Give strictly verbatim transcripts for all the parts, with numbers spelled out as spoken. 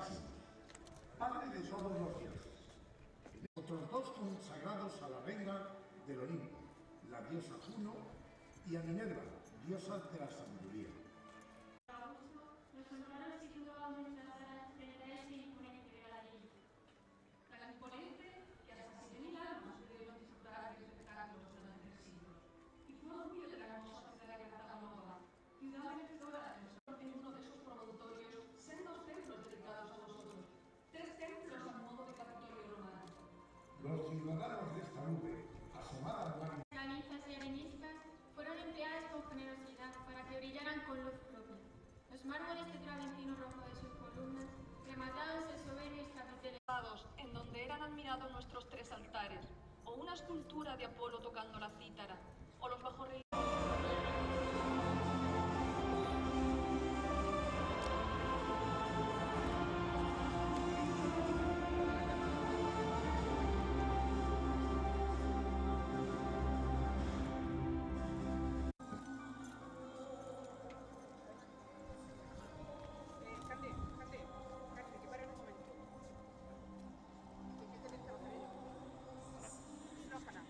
Máximo, padre de todos los dioses. Otros dos consagrados a la reina del Olimpo, la diosa Juno, y a Minerva, diosa de la sabiduría. Tan imponente que hasta siete mil almas pudieron disfrutar del espectáculo durante el siglo. Y fue orgullo de la hermosa ciudad de Cartago Nova, ciudad vencedora en uno de esos promontorios, sendos templos dedicados a vosotros, tres templos al modo de Capitolio romano. Los ciudadanos de esta nube, asomada a la camisas y areniscas, fueron empleadas con generosidad para que brillaran con luz propia. Los mármoles de Traventino rojo de sus columnas rematados en soberbios capiteles en donde eran admirados nuestros tres altares, o una escultura de Apolo tocando la cítara, o los bajorrelievos. Gracias.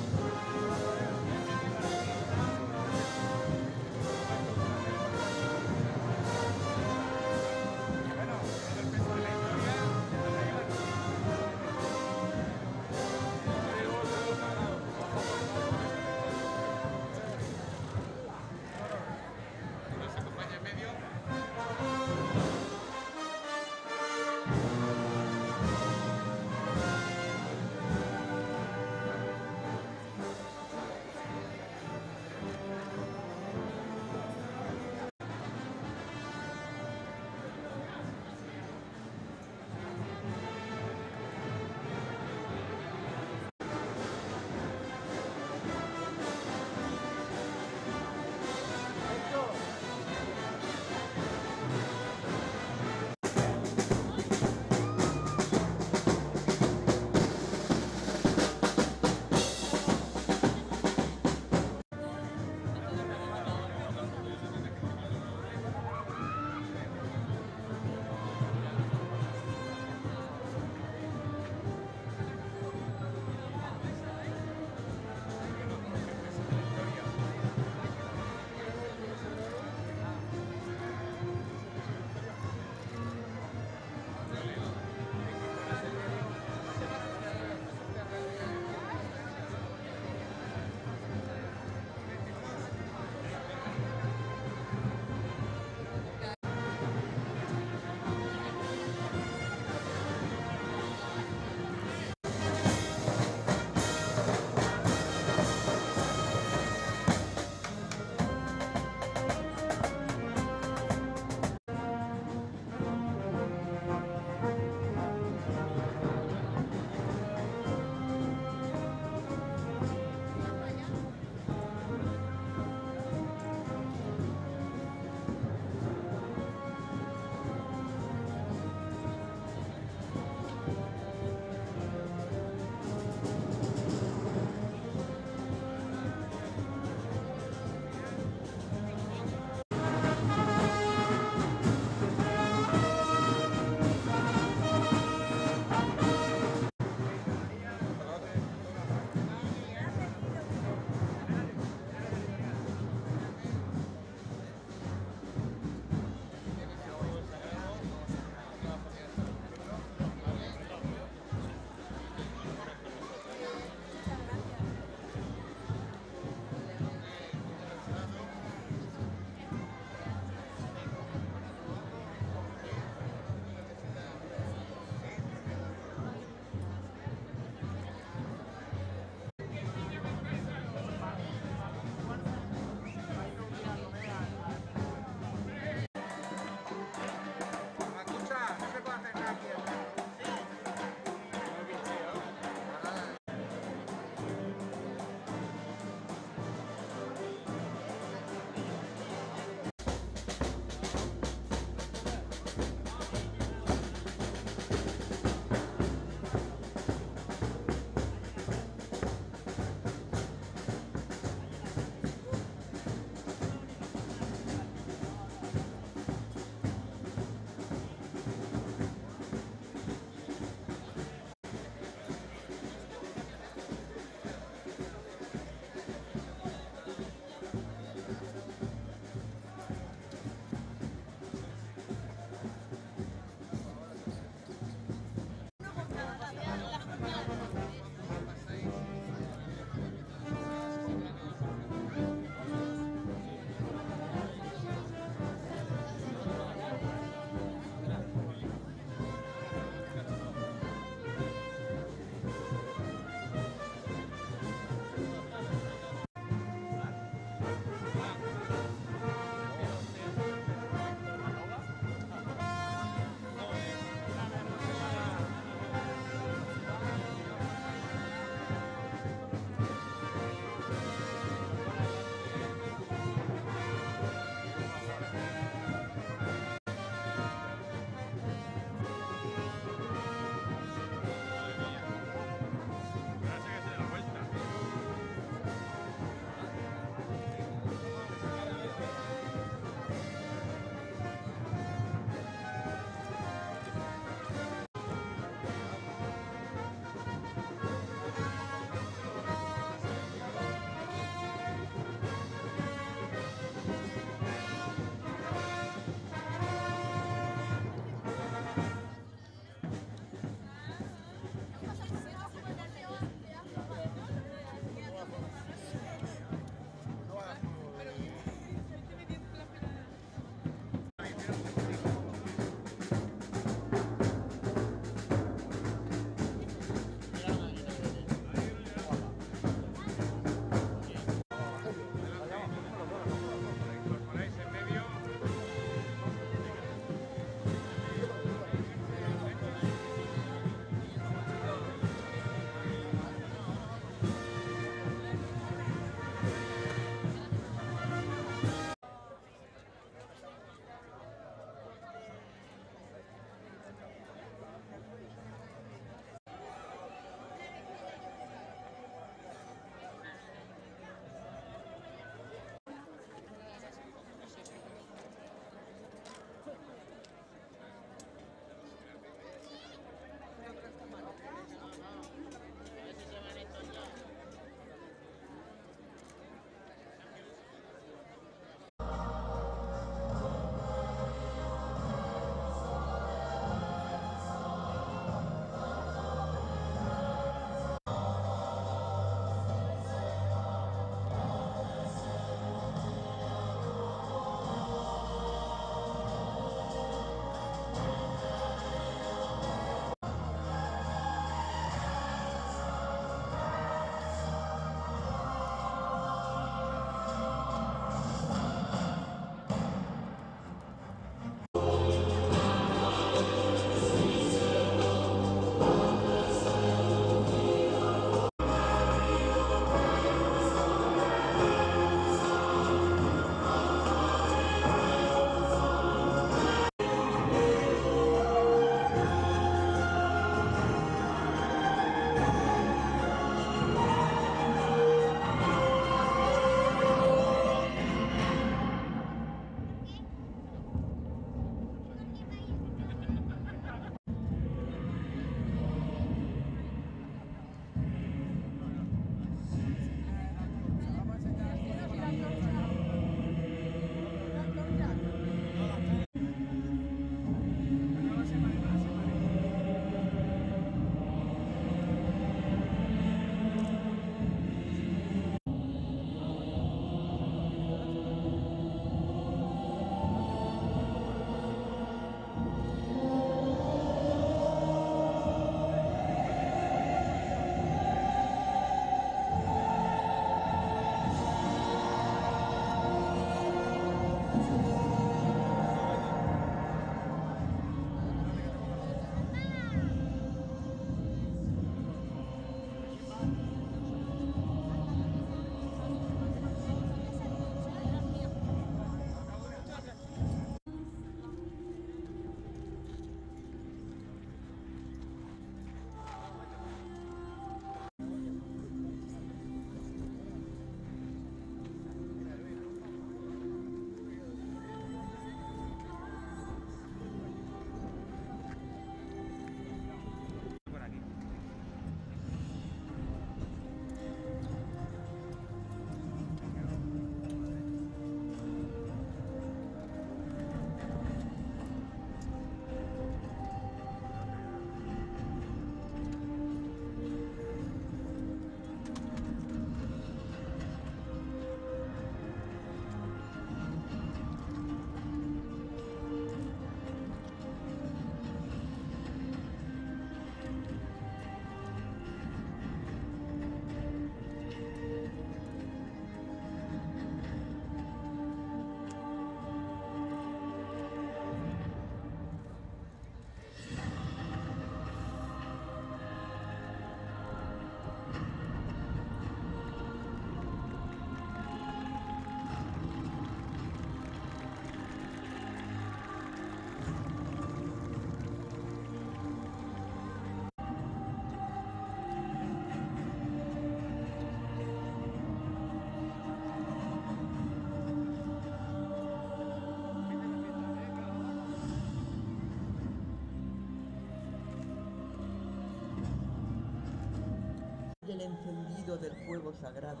sentido del fuego sagrado,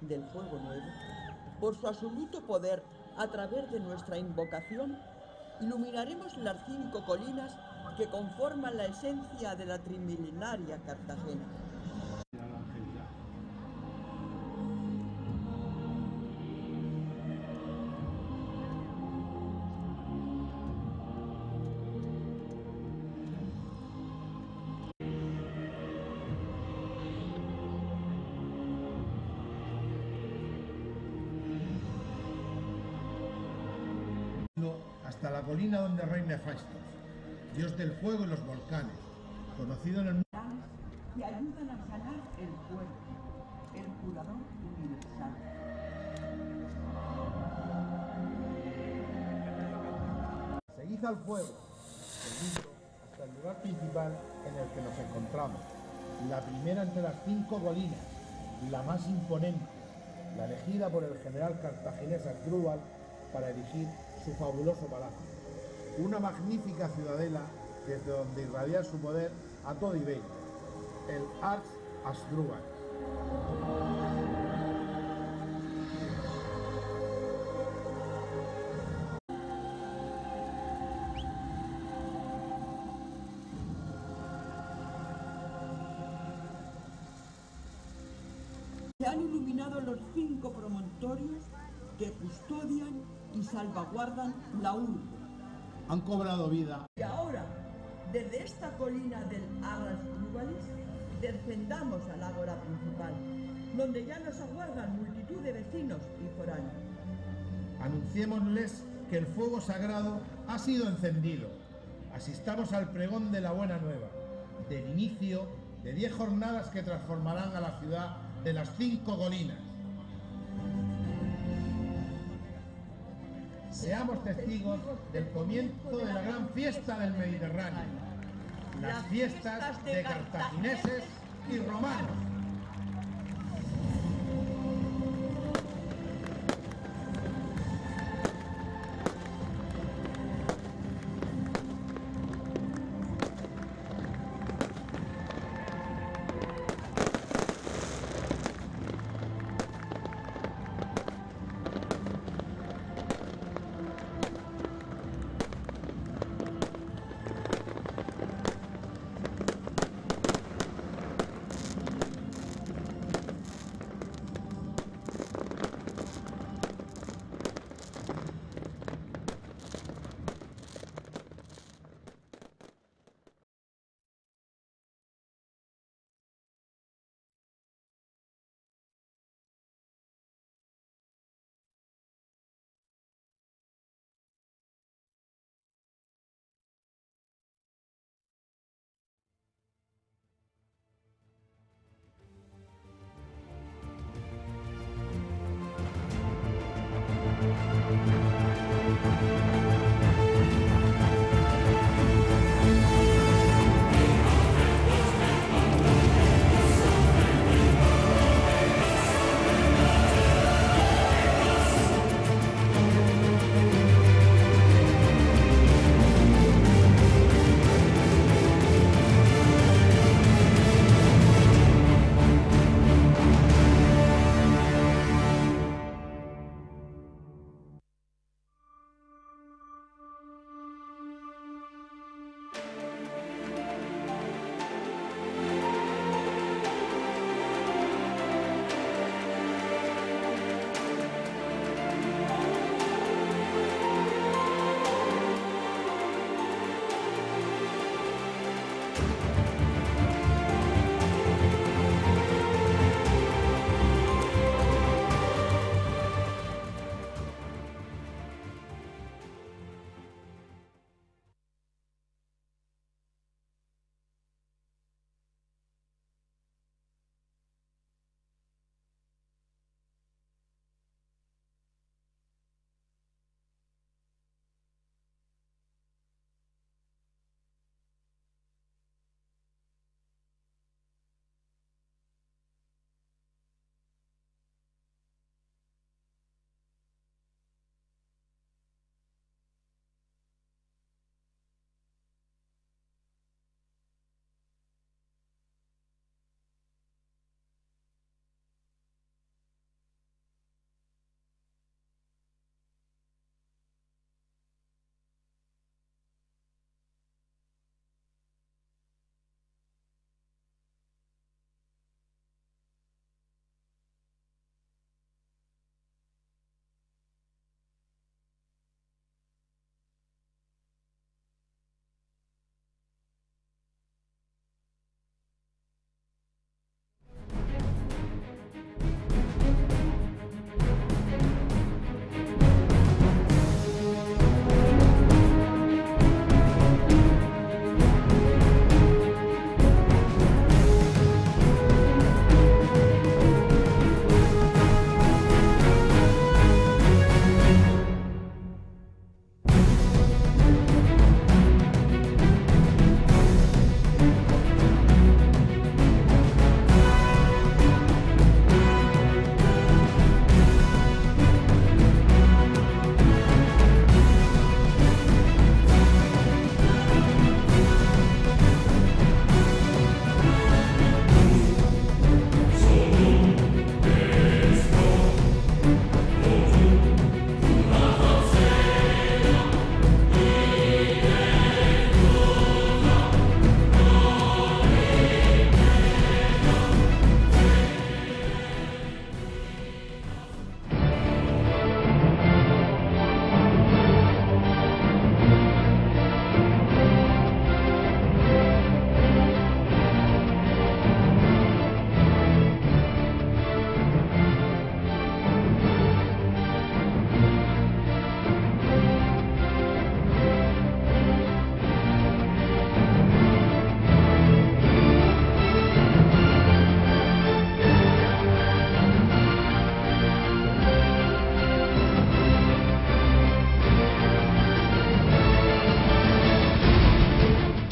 del fuego nuevo, por su absoluto poder, a través de nuestra invocación, iluminaremos las cinco colinas que conforman la esencia de la trimilenaria Cartagena. Hasta la colina donde reina Hefestos, dios del fuego y los volcanes, conocido en el... ...que ayudan a sanar el cuerpo, el curador universal. Seguid al fuego, seguid hasta el lugar principal en el que nos encontramos, la primera entre las cinco colinas, la más imponente, la elegida por el general cartaginés Asdrúbal para erigir su fabuloso palacio, una magnífica ciudadela desde donde irradia su poder a todo Iberia, el Qart Asdrúbal. Se han iluminado los cinco promontorios que custodian y salvaguardan la urbe. Han cobrado vida. Y ahora, desde esta colina del Qart Asdrúbal, descendamos al ágora principal, donde ya nos aguardan multitud de vecinos y foráneos. Anunciémosles que el fuego sagrado ha sido encendido. Asistamos al pregón de la buena nueva, del inicio de diez jornadas que transformarán a la ciudad de las cinco colinas. Seamos testigos del comienzo de la gran fiesta del Mediterráneo, las fiestas de cartagineses y romanos.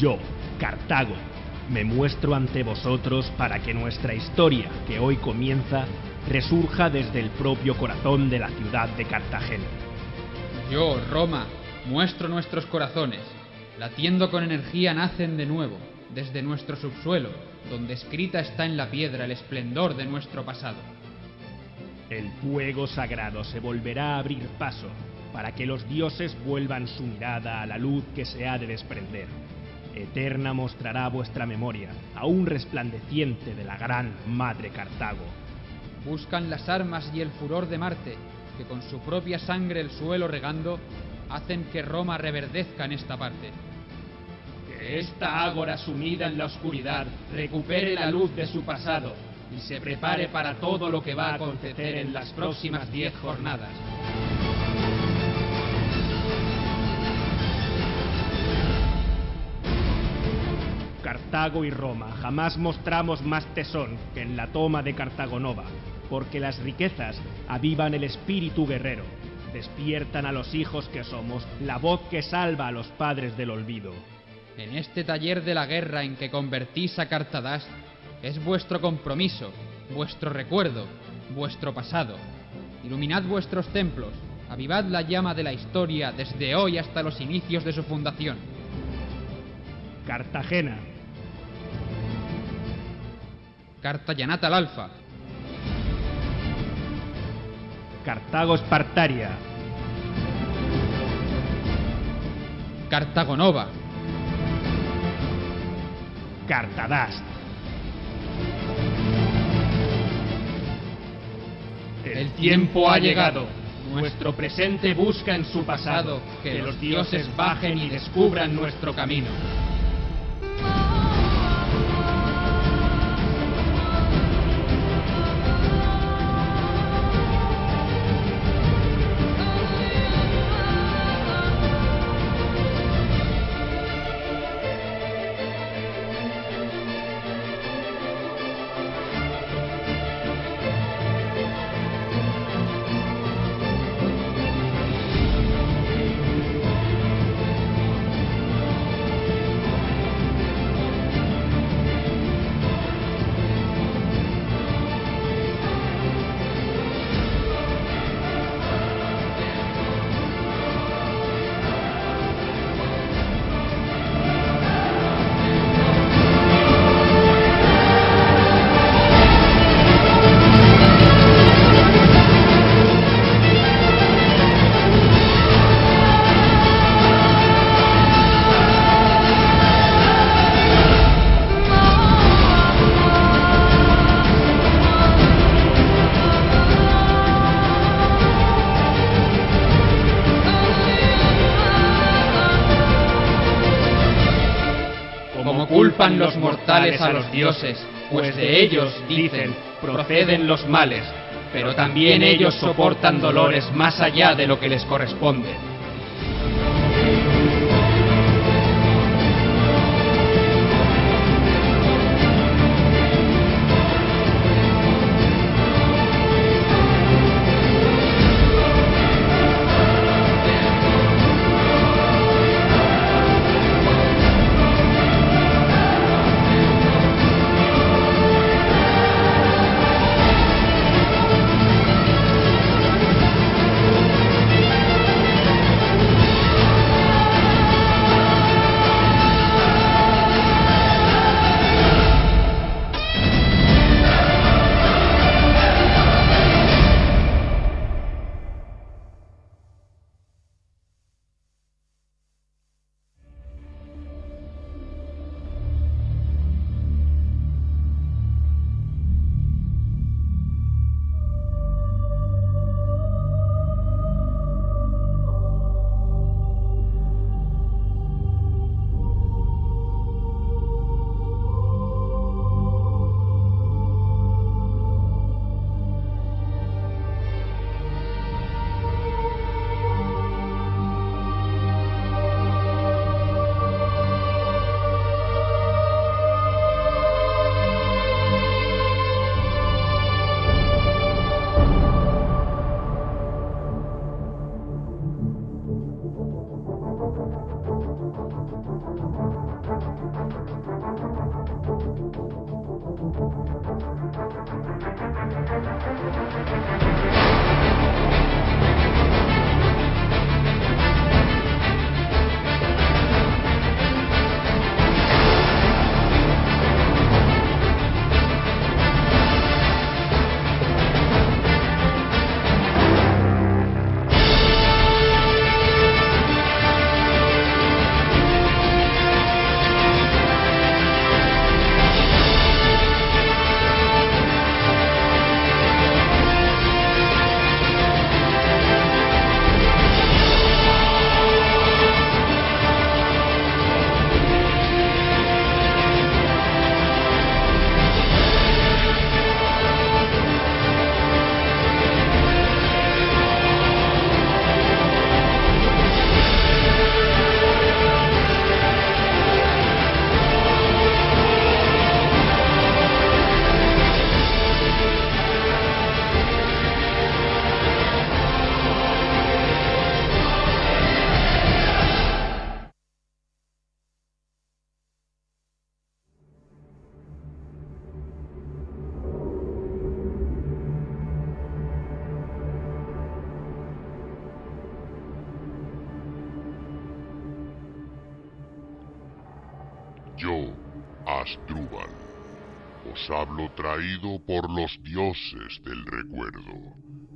yo, Cartago, me muestro ante vosotros para que nuestra historia, que hoy comienza, resurja desde el propio corazón de la ciudad de Cartagena. Yo, Roma, muestro nuestros corazones, latiendo con energía nacen de nuevo, desde nuestro subsuelo, donde escrita está en la piedra el esplendor de nuestro pasado. El fuego sagrado se volverá a abrir paso, para que los dioses vuelvan su mirada a la luz que se ha de desprender. Eterna mostrará vuestra memoria, aún resplandeciente, de la gran madre Cartago. Buscan las armas y el furor de Marte, que con su propia sangre el suelo regando, hacen que Roma reverdezca en esta parte. Que esta ágora sumida en la oscuridad recupere la luz de su pasado y se prepare para todo lo que va a acontecer en las próximas diez jornadas. Cartago y Roma jamás mostramos más tesón que en la toma de Cartagonova, porque las riquezas avivan el espíritu guerrero, despiertan a los hijos que somos la voz que salva a los padres del olvido. En este taller de la guerra en que convertís a Qart Hadasht, es vuestro compromiso, vuestro recuerdo, vuestro pasado. Iluminad vuestros templos, avivad la llama de la historia desde hoy hasta los inicios de su fundación. Cartagena. Cartayanat al Alfa. Cartago Espartaria. Cartago Nova. Qart Hadasht. El tiempo ha llegado. Nuestro presente busca en su pasado que los dioses bajen y descubran nuestro camino. Los mortales a los dioses, pues de ellos, dicen, proceden los males, pero también ellos soportan dolores más allá de lo que les corresponde. yo, Asdrúbal, os hablo traído por los dioses del recuerdo,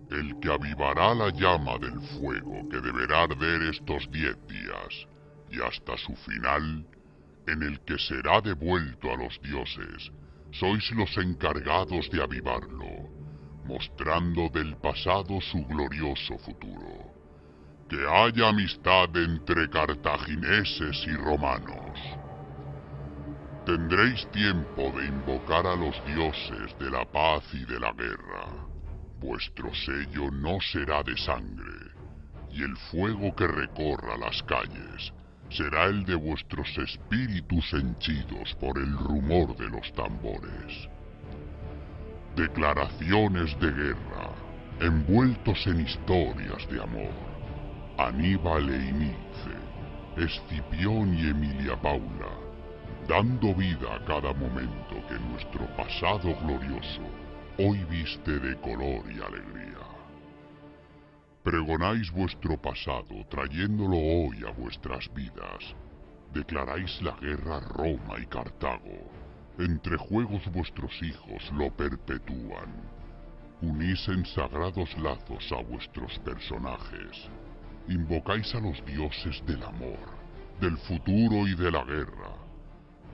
el que avivará la llama del fuego que deberá arder estos diez días, y hasta su final, en el que será devuelto a los dioses, sois los encargados de avivarlo, mostrando del pasado su glorioso futuro. Que haya amistad entre cartagineses y romanos. Tendréis tiempo de invocar a los dioses de la paz y de la guerra. Vuestro sello no será de sangre, y el fuego que recorra las calles será el de vuestros espíritus henchidos por el rumor de los tambores. Declaraciones de guerra, envueltos en historias de amor. Aníbal e Himilce, Escipión y Emilia Paula, dando vida a cada momento que nuestro pasado glorioso hoy viste de color y alegría. Pregonáis vuestro pasado trayéndolo hoy a vuestras vidas. Declaráis la guerra a Roma y Cartago. Entre juegos vuestros hijos lo perpetúan. Unís en sagrados lazos a vuestros personajes. Invocáis a los dioses del amor, del futuro y de la guerra.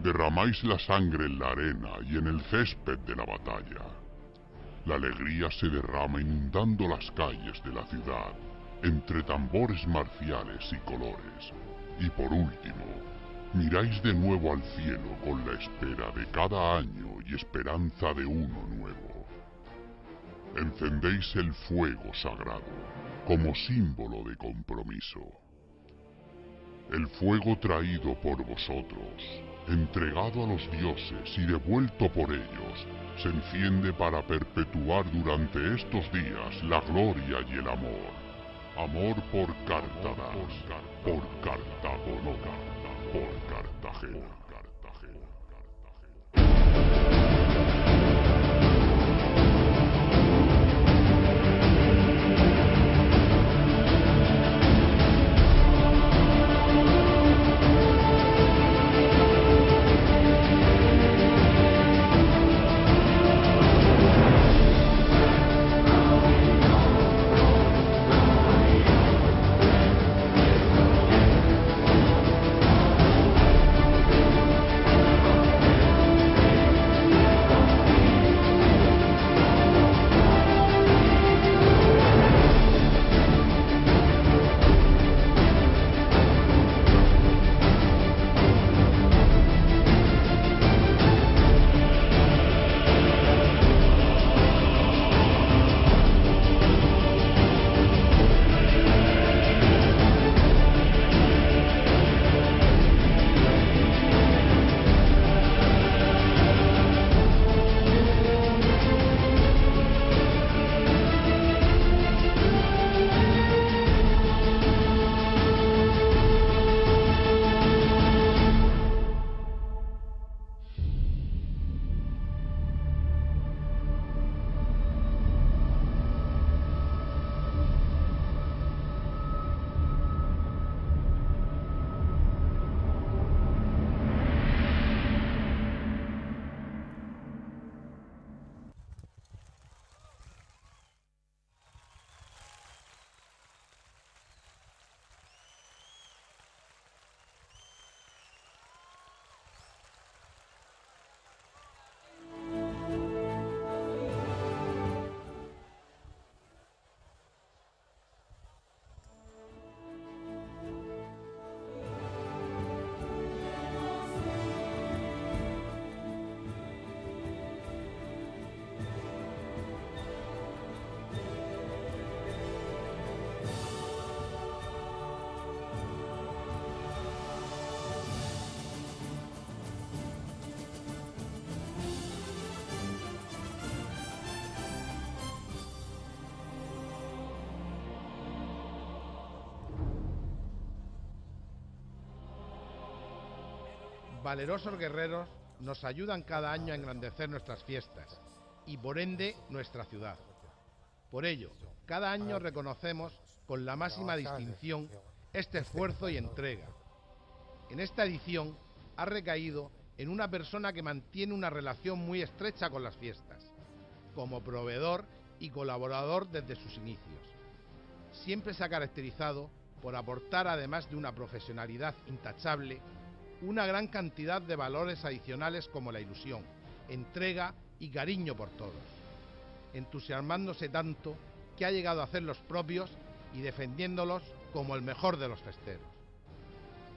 Derramáis la sangre en la arena y en el césped de la batalla. La alegría se derrama inundando las calles de la ciudad, entre tambores marciales y colores. Y por último, miráis de nuevo al cielo con la espera de cada año y esperanza de uno nuevo. Encendéis el fuego sagrado, como símbolo de compromiso. El fuego traído por vosotros, entregado a los dioses y devuelto por ellos, se enciende para perpetuar durante estos días la gloria y el amor. Amor por Qart Hadasht, por Cartago Nova, por Cartagena. Valerosos guerreros nos ayudan cada año a engrandecer nuestras fiestas y por ende nuestra ciudad. Por ello, cada año reconocemos con la máxima distinción este esfuerzo y entrega. En esta edición ha recaído en una persona que mantiene una relación muy estrecha con las fiestas, como proveedor y colaborador desde sus inicios. Siempre se ha caracterizado por aportar, además de una profesionalidad intachable, una gran cantidad de valores adicionales como la ilusión, entrega y cariño por todos, entusiasmándose tanto que ha llegado a hacer los propios y defendiéndolos como el mejor de los festeros.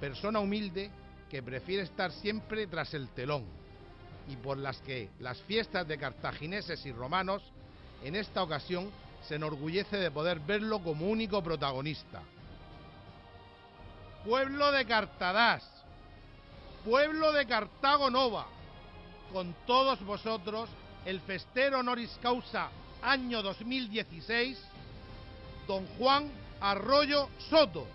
Persona humilde que prefiere estar siempre tras el telón y por las que las fiestas de cartagineses y romanos en esta ocasión se enorgullece de poder verlo como único protagonista. Pueblo de Qart Hadasht, pueblo de Cartago Nova, con todos vosotros el festero honoris causa año dos mil dieciséis, don Juan Arroyo Soto.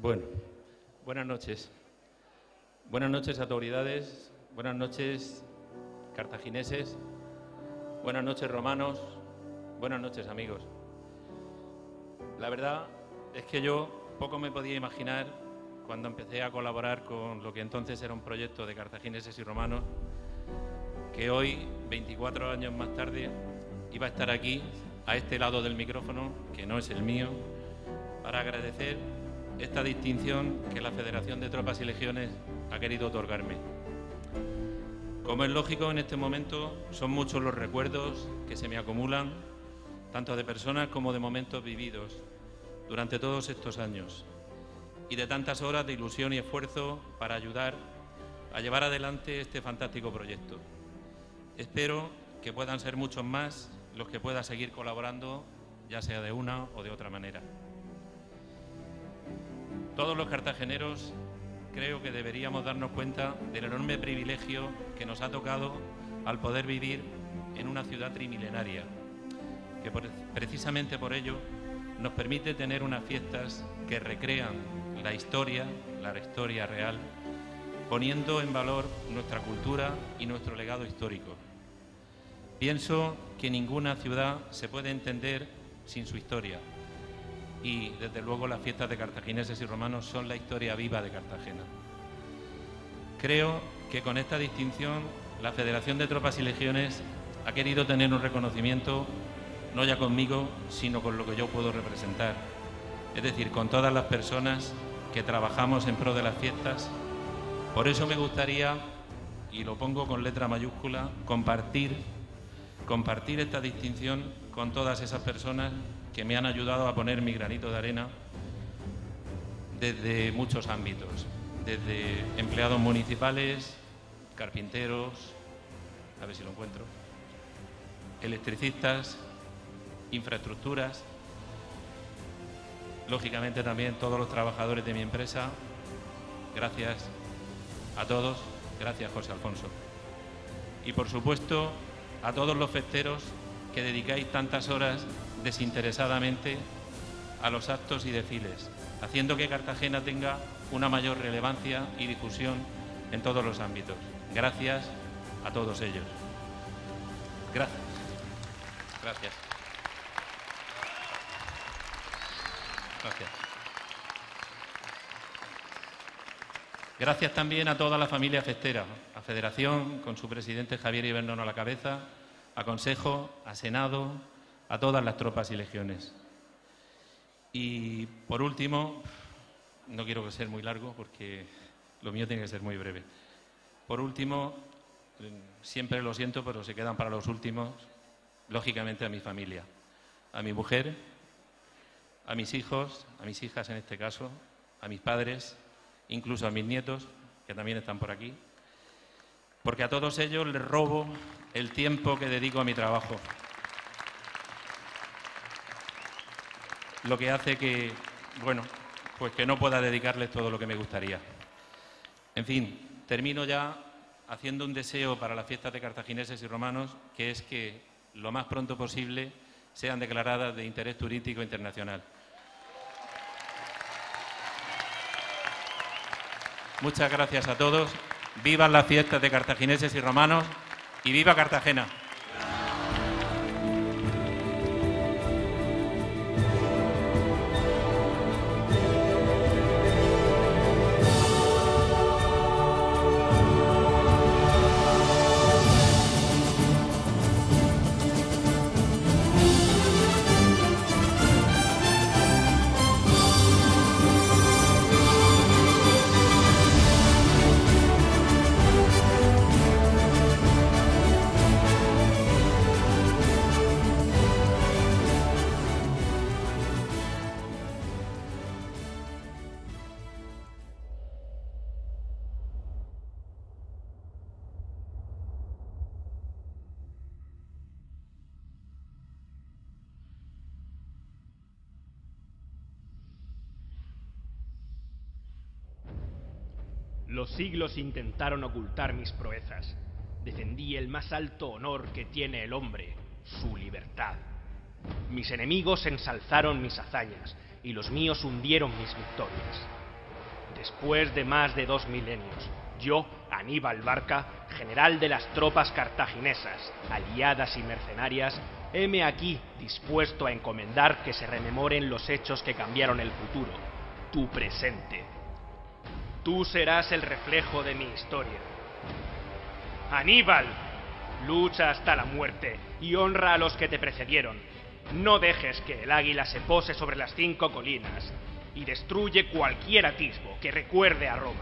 Bueno, buenas noches. Buenas noches, autoridades. Buenas noches, cartagineses. Buenas noches, romanos. Buenas noches, amigos. La verdad es que yo poco me podía imaginar cuando empecé a colaborar con lo que entonces era un proyecto de cartagineses y romanos, que hoy, veinticuatro años más tarde, iba a estar aquí, a este lado del micrófono, que no es el mío, para agradecer esta distinción que la Federación de Tropas y Legiones ha querido otorgarme. Como es lógico, en este momento son muchos los recuerdos que se me acumulan, tanto de personas como de momentos vividos durante todos estos años, y de tantas horas de ilusión y esfuerzo para ayudar a llevar adelante este fantástico proyecto. Espero que puedan ser muchos más los que pueda seguir colaborando, ya sea de una o de otra manera. Todos los cartageneros creo que deberíamos darnos cuenta del enorme privilegio que nos ha tocado al poder vivir en una ciudad trimilenaria, que por, precisamente por ello nos permite tener unas fiestas que recrean la historia, la historia real, poniendo en valor nuestra cultura y nuestro legado histórico. Pienso que ninguna ciudad se puede entender sin su historia. Y, desde luego, las fiestas de cartagineses y romanos son la historia viva de Cartagena. Creo que con esta distinción la Federación de Tropas y Legiones ha querido tener un reconocimiento, no ya conmigo, sino con lo que yo puedo representar. Es decir, con todas las personas que trabajamos en pro de las fiestas. Por eso me gustaría, y lo pongo con letra mayúscula, compartir, compartir esta distinción con todas esas personas que me han ayudado a poner mi granito de arena desde muchos ámbitos, desde empleados municipales, carpinteros, a ver si lo encuentro, electricistas, infraestructuras, lógicamente también todos los trabajadores de mi empresa. Gracias a todos, gracias José Alfonso. Y por supuesto a todos los festeros que dedicáis tantas horas desinteresadamente a los actos y desfiles, haciendo que Cartagena tenga una mayor relevancia y difusión en todos los ámbitos. Gracias a todos ellos. Gracias. Gracias. Gracias. Gracias también a toda la familia festera, a Federación, con su presidente Javier Ibernón a la cabeza, a Consejo, a Senado, a todas las tropas y legiones. Y, por último, no quiero ser muy largo porque lo mío tiene que ser muy breve. Por último, siempre lo siento, pero se quedan para los últimos, lógicamente, a mi familia, a mi mujer, a mis hijos, a mis hijas en este caso, a mis padres, incluso a mis nietos, que también están por aquí, porque a todos ellos les robo el tiempo que dedico a mi trabajo, lo que hace que, bueno, pues que no pueda dedicarles todo lo que me gustaría. En fin, termino ya haciendo un deseo para las fiestas de cartagineses y romanos, que es que lo más pronto posible sean declaradas de interés turístico internacional. Muchas gracias a todos. Vivan las fiestas de cartagineses y romanos y viva Cartagena. Los siglos intentaron ocultar mis proezas. Defendí el más alto honor que tiene el hombre, su libertad. Mis enemigos ensalzaron mis hazañas y los míos hundieron mis victorias. Después de más de dos milenios, yo, Aníbal Barca, general de las tropas cartaginesas, aliadas y mercenarias, heme aquí dispuesto a encomendar que se rememoren los hechos que cambiaron el futuro, tu presente. Tú serás el reflejo de mi historia. Aníbal, lucha hasta la muerte y honra a los que te precedieron. No dejes que el águila se pose sobre las cinco colinas y destruye cualquier atisbo que recuerde a Roma.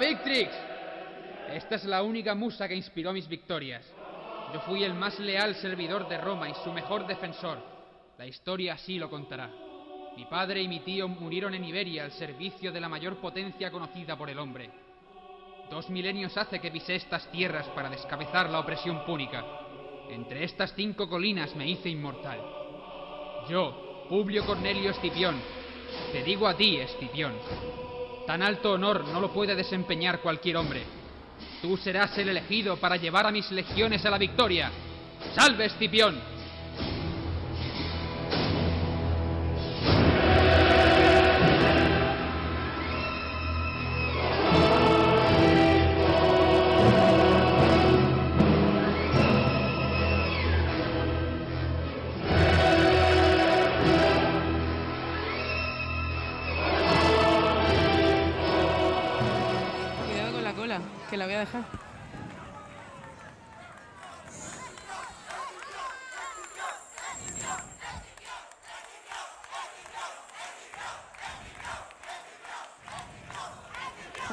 Victrix. Esta es la única musa que inspiró mis victorias. Yo fui el más leal servidor de Roma y su mejor defensor. La historia así lo contará. Mi padre y mi tío murieron en Iberia al servicio de la mayor potencia conocida por el hombre. Dos milenios hace que pisé estas tierras para descabezar la opresión púnica. Entre estas cinco colinas me hice inmortal. Yo, Publio Cornelio Escipión, te digo a ti, Escipión. Tan alto honor no lo puede desempeñar cualquier hombre. Tú serás el elegido para llevar a mis legiones a la victoria. ¡Salve, Escipión!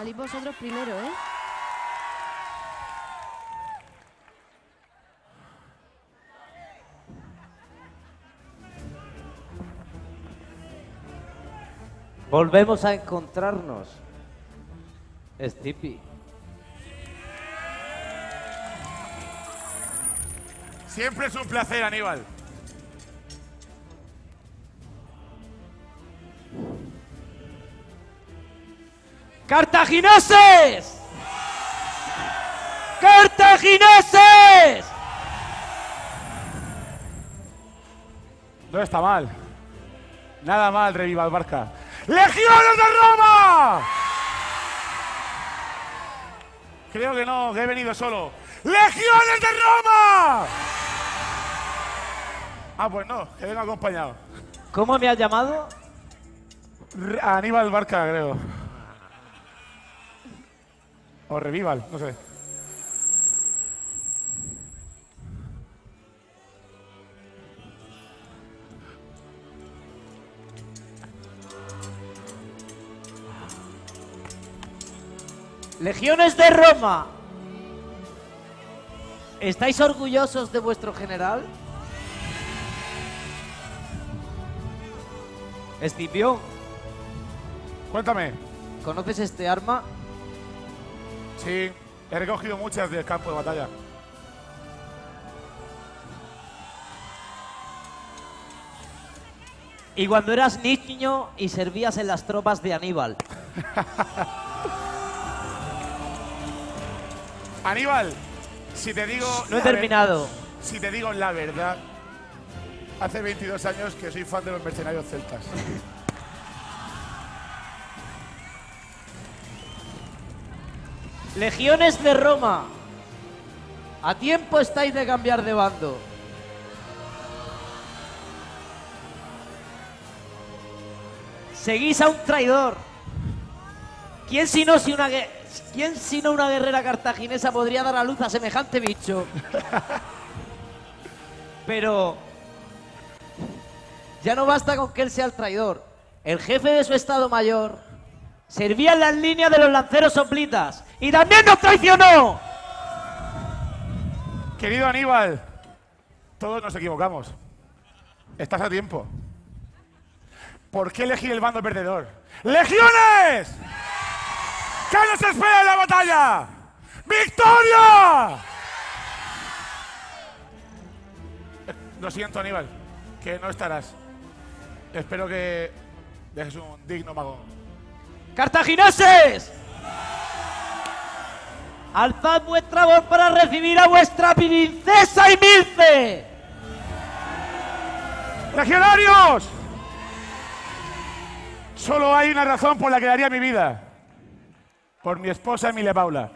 Salid vosotros primero, ¿eh? Volvemos a encontrarnos, Escipi. Siempre es un placer, Aníbal. ¡Cartagineses! ¡Cartagineses! No está mal. Nada mal, Revivalbarca. ¡Legiones de Roma! Creo que no, que he venido solo. ¡Legiones de Roma! Ah, pues no, que vengo acompañado. ¿Cómo me has llamado? Aníbal Barca, creo. O Revival, no sé. ¡Legiones de Roma! ¿Estáis orgullosos de vuestro general? Escipión. Cuéntame. ¿Conoces este arma? Sí, he recogido muchas del campo de batalla. Y cuando eras niño y servías en las tropas de Aníbal. Aníbal, si te digo... No he terminado. Si te digo la verdad, hace veintidós años que soy fan de los mercenarios celtas. Legiones de Roma, a tiempo estáis de cambiar de bando. Seguís a un traidor. ¿Quién si no si una guerra? ¿Quién sino una guerrera cartaginesa podría dar a luz a semejante bicho? Pero ya no basta con que él sea el traidor. El jefe de su estado mayor servía en las líneas de los lanceros soplitas y también nos traicionó. Querido Aníbal, todos nos equivocamos. Estás a tiempo. ¿Por qué elegir el bando perdedor? ¡Legiones! ¿Qué nos espera en la batalla? ¡Victoria! Lo siento, Aníbal, que no estarás. Espero que dejes un digno magón. ¡Cartagineses! ¡Alzad vuestra voz para recibir a vuestra princesa Himilce! ¡Legionarios! Solo hay una razón por la que daría mi vida. Por mi esposa Emilia Paula.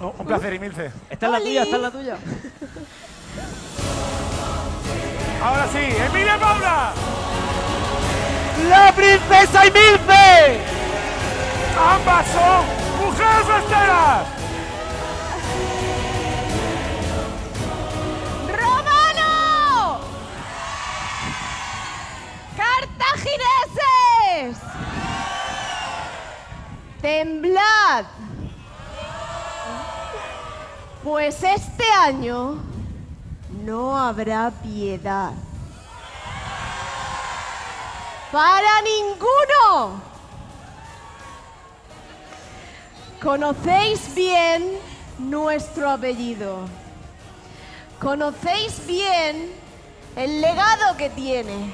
Oh, un placer, Himilce. Esta es la tuya, esta es la tuya. Ahora sí, Emilia Paula. ¡La princesa Himilce! ¡Ambas son mujeres festeras! ¡Romano! ¡Cartagineses! ¡Temblad! Pues este año no habrá piedad. ¡Para ninguno! Conocéis bien nuestro apellido. Conocéis bien el legado que tiene.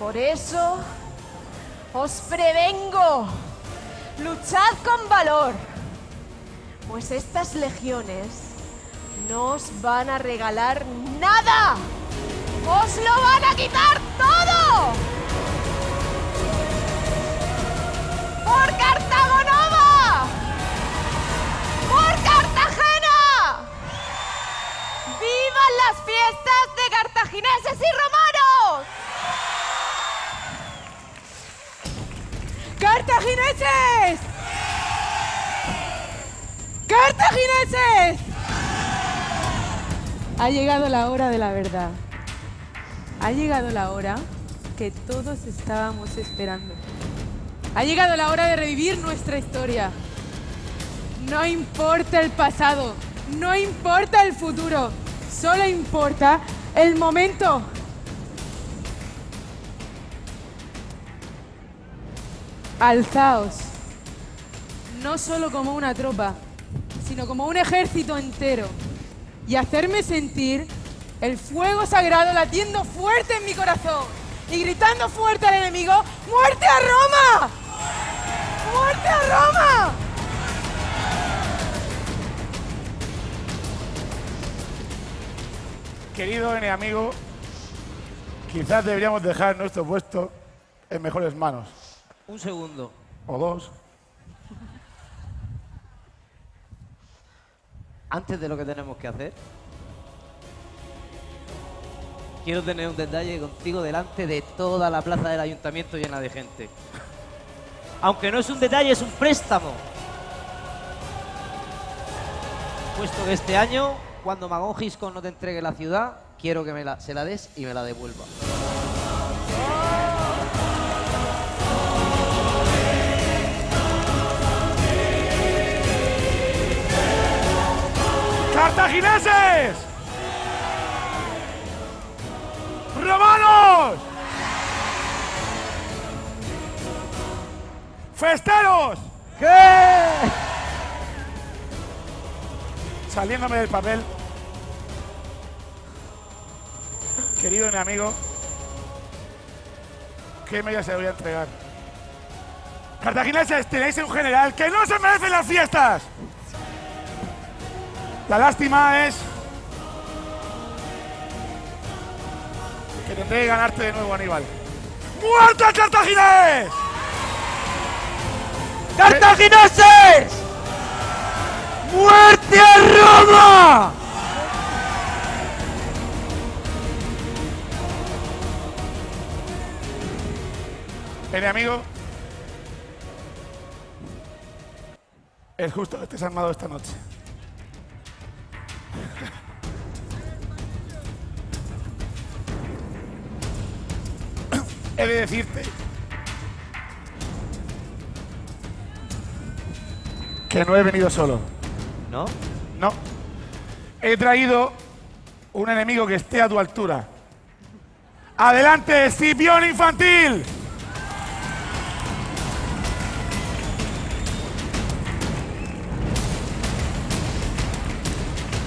Por eso os prevengo. Luchad con valor. Pues estas legiones no os van a regalar nada. ¡Os lo van a quitar todo! ¡Por Cartago Nova! ¡Por Cartagena! ¡Vivan las fiestas de cartagineses y romanos! ¡Cartagineses! ¡Cartagineses! Ha llegado la hora de la verdad. Ha llegado la hora que todos estábamos esperando. Ha llegado la hora de revivir nuestra historia. No importa el pasado, no importa el futuro, solo importa el momento. Alzaos, no solo como una tropa, sino como un ejército entero, y hacerme sentir el fuego sagrado latiendo fuerte en mi corazón y gritando fuerte al enemigo, ¡muerte a Roma! ¡Muerte a Roma! Querido enemigo, quizás deberíamos dejar nuestro puesto en mejores manos. Un segundo. O dos. Antes de lo que tenemos que hacer, quiero tener un detalle contigo delante de toda la plaza del ayuntamiento llena de gente. Aunque no es un detalle, es un préstamo. Puesto que este año, cuando Magón Giscón no te entregue la ciudad, quiero que me la, se la des y me la devuelva. ¡Cartagineses! ¡Romanos! ¡Festeros! ¿Qué? Saliéndome del papel, querido enemigo, ¿qué medalla se voy a entregar? Cartagineses, tenéis un general que no se merece las fiestas. La lástima es que tendré que ganarte de nuevo, Aníbal. ¡Muerta Cartaginés! ¡Cartagineses! ¡Muerte a Roma! Enemigo, es justo que estés armado esta noche. He de decirte que no he venido solo. ¿No? No. He traído un enemigo que esté a tu altura. ¡Adelante, Escipión Infantil!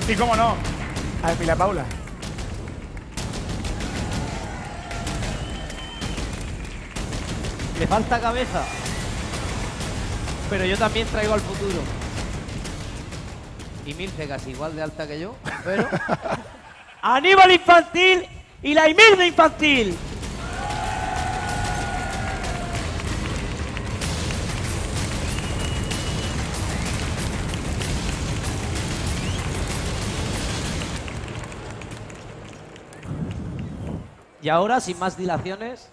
Y cómo no, a Emilia Paula. Le falta cabeza. Pero yo también traigo al futuro. Y Himilce casi igual de alta que yo, pero... Aníbal Infantil y la Himilce Infantil. Y ahora, sin más dilaciones,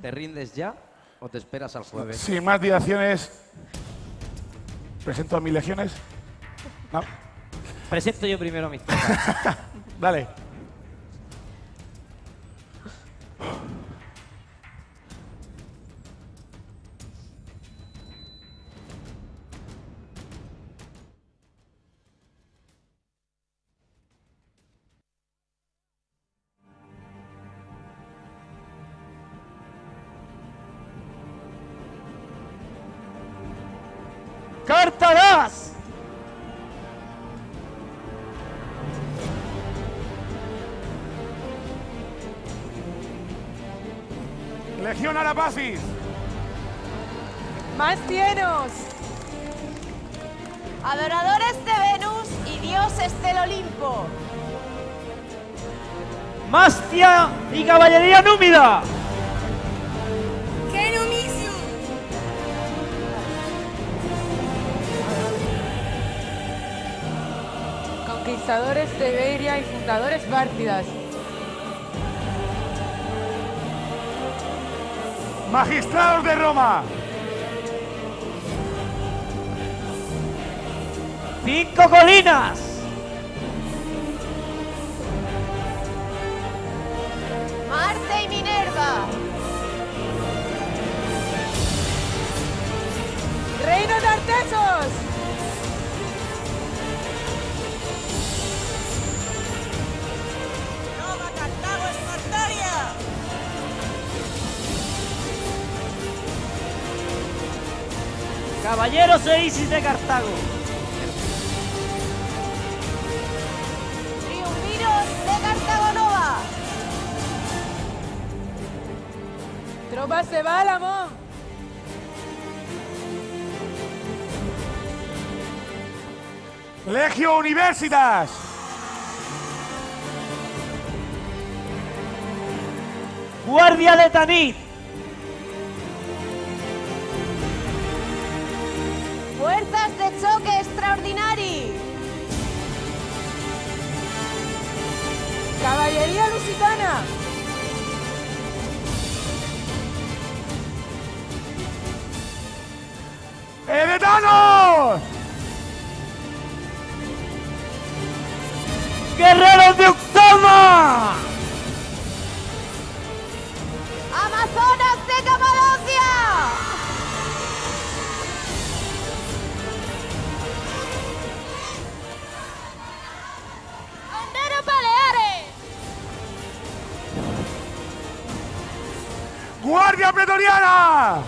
¿te rindes ya o te esperas al jueves? Sin más dilaciones, ¿presento a mis legiones? No. Presento yo primero a mis tropas. Dale. ¡Qart Hadasht! ¡Legión Arapacis! ¡Más cienos! ¡Adoradores de Venus y dioses del Olimpo! ¡Mastia y Caballería Númida! Fundadores de Iberia y fundadores bárcidas. Magistrados de Roma. Cinco colinas. Marte y Minerva. Reino de Artesos. Caballeros e Isis de Cartago. tropa se va, Lamón. Legio Universitas. Guardia de Tanit. Fuerzas de choque extraordinari. Caballería Lusitana. ¡Edetanos! ¡Guerreros de Uxama! ¡Amazonas de Camalocia! ¡Honderos Baleares! ¡Guardia Pretoriana!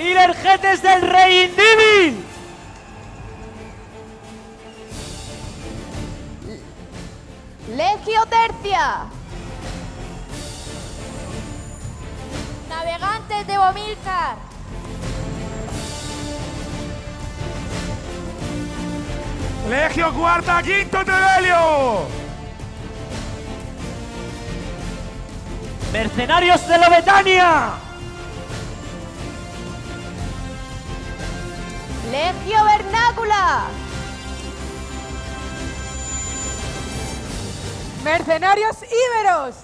¡Ilergetes del Rey Indíbil! ¡Legio Tercia! ¡Navegantes de Bomilcar! ¡Legio Cuarta, Quinto Trebelio! ¡Mercenarios de Lovetania! ¡Legio Vernácula! ¡Mercenarios Íberos!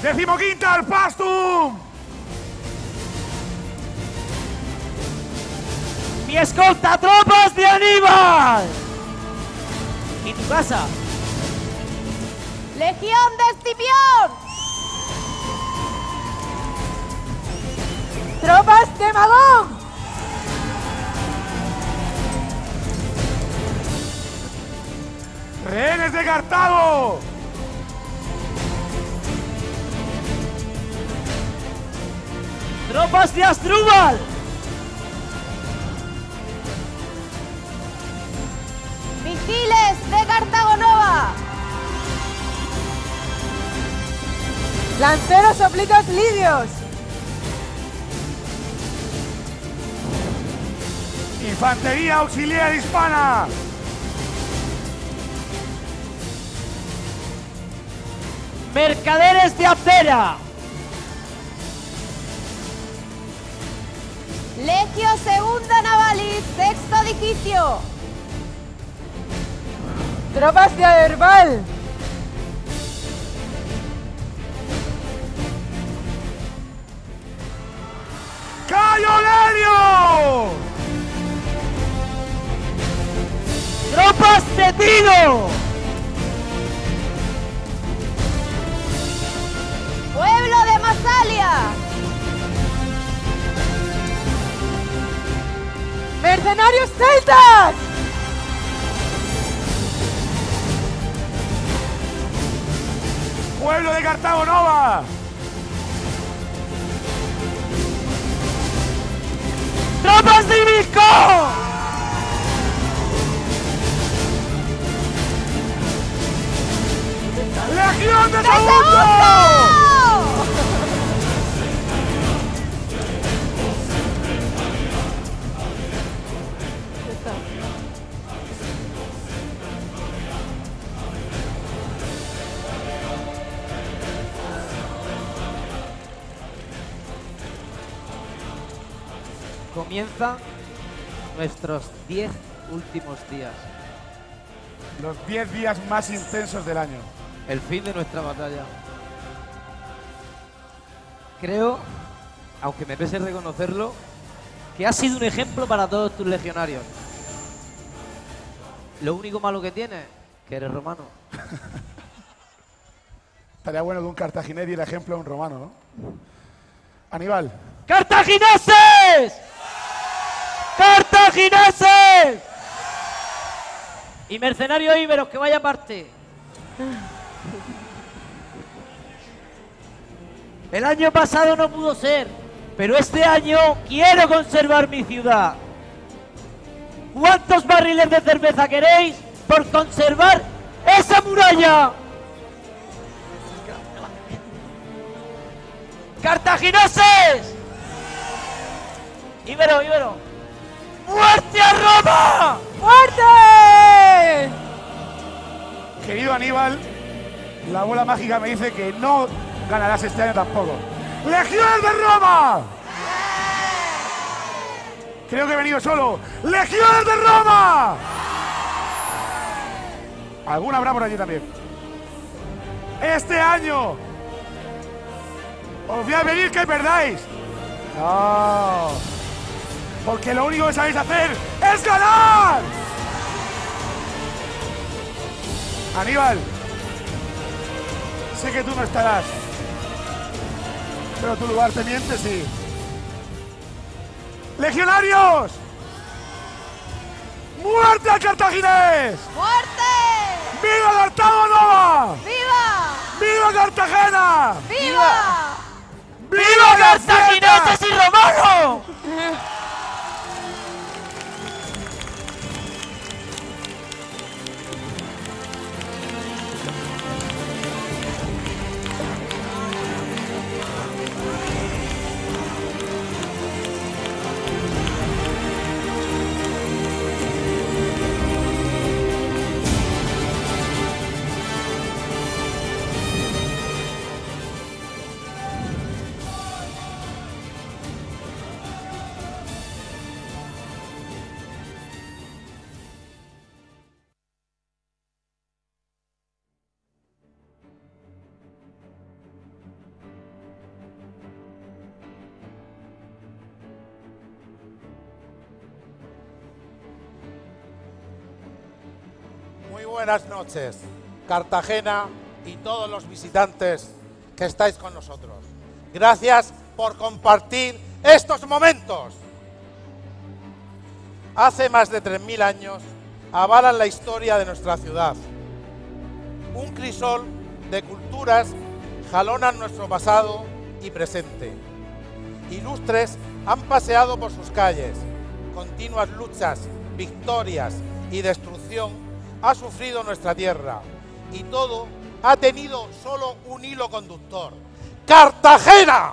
¡Decimoquinta al Pastum! ¡Mi escolta tropas de Aníbal! ¿Y tu casa? ¡Legión de Escipión! ¡Tropas de Magón! ¡Rehenes de Cartago! ¡Tropas de Asdrúbal! ¡Misiles de Cartago Nova! ¡Lanceros oblicuos libios! ¡Infantería auxiliar hispana! ¡Mercaderes de acera! ¡Legio Segunda Navalis, Sexto Edificio! ¡Tropas de Aderbal! ¡Cayo Lelio! ¡Tropas de Tino! ¡Pueblo de Masalia! ¡Mercenarios celtas! ¡Pueblo de Cartago Nova! ¡Tropas de Himilce! ¡Legión de Segundo! Comienzan nuestros diez últimos días. Los diez días más intensos del año. El fin de nuestra batalla. Creo, aunque me pese reconocerlo, que has sido un ejemplo para todos tus legionarios. Lo único malo que tienes, que eres romano. Estaría bueno que un cartaginés diera ejemplo a un romano, ¿no? Aníbal. ¡Cartagineses! ¡Cartagineses! Y mercenarios íberos, que vaya aparte. El año pasado no pudo ser, pero este año quiero conservar mi ciudad. ¿Cuántos barriles de cerveza queréis por conservar esa muralla? ¡Cartaginoses! ¡Ibero, Ibero! ¡Muerte a Roma! ¡Muerte! Querido Aníbal, la bola mágica me dice que no ganarás este año tampoco. ¡Legión de Roma! Creo que he venido solo. ¡Legión de Roma! Alguna habrá por allí también. Este año os voy a pedir que perdáis. No. Porque lo único que sabéis hacer es ganar. Aníbal, sé que tú no estarás, pero tu lugar teniente sí. ¡Legionarios! ¡Muerte al cartaginés! ¡Muerte! ¡Viva Cartago Nova! ¡Viva! ¡Viva Cartagena! ¡Viva! ¡Viva, ¡Viva cartagineses y romanos! Buenas noches, Cartagena y todos los visitantes que estáis con nosotros. Gracias por compartir estos momentos. Hace más de tres mil años avalan la historia de nuestra ciudad. Un crisol de culturas jalonan nuestro pasado y presente. Ilustres han paseado por sus calles. Continuas luchas, victorias y destrucción ha sufrido nuestra tierra, y todo ha tenido solo un hilo conductor: ¡Cartagena!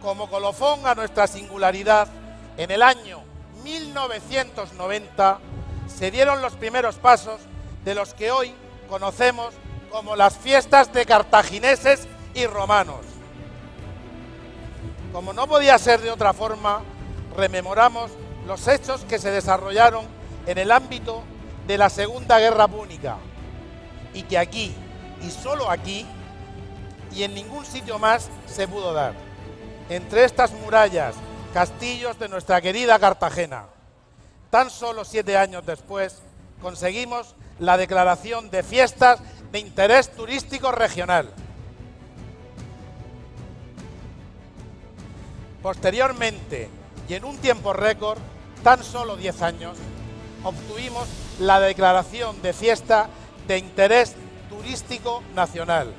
Como colofón a nuestra singularidad, en el año mil novecientos noventa se dieron los primeros pasos de los que hoy conocemos como las fiestas de cartagineses y romanos. Como no podía ser de otra forma, rememoramos los hechos que se desarrollaron en el ámbito de la Segunda Guerra Púnica, y que aquí, y solo aquí, y en ningún sitio más se pudo dar, entre estas murallas, castillos de nuestra querida Cartagena. Tan solo siete años después conseguimos la declaración de fiestas de interés turístico regional. Posteriormente, y en un tiempo récord, tan solo diez años, obtuvimos la declaración de fiesta de interés turístico nacional.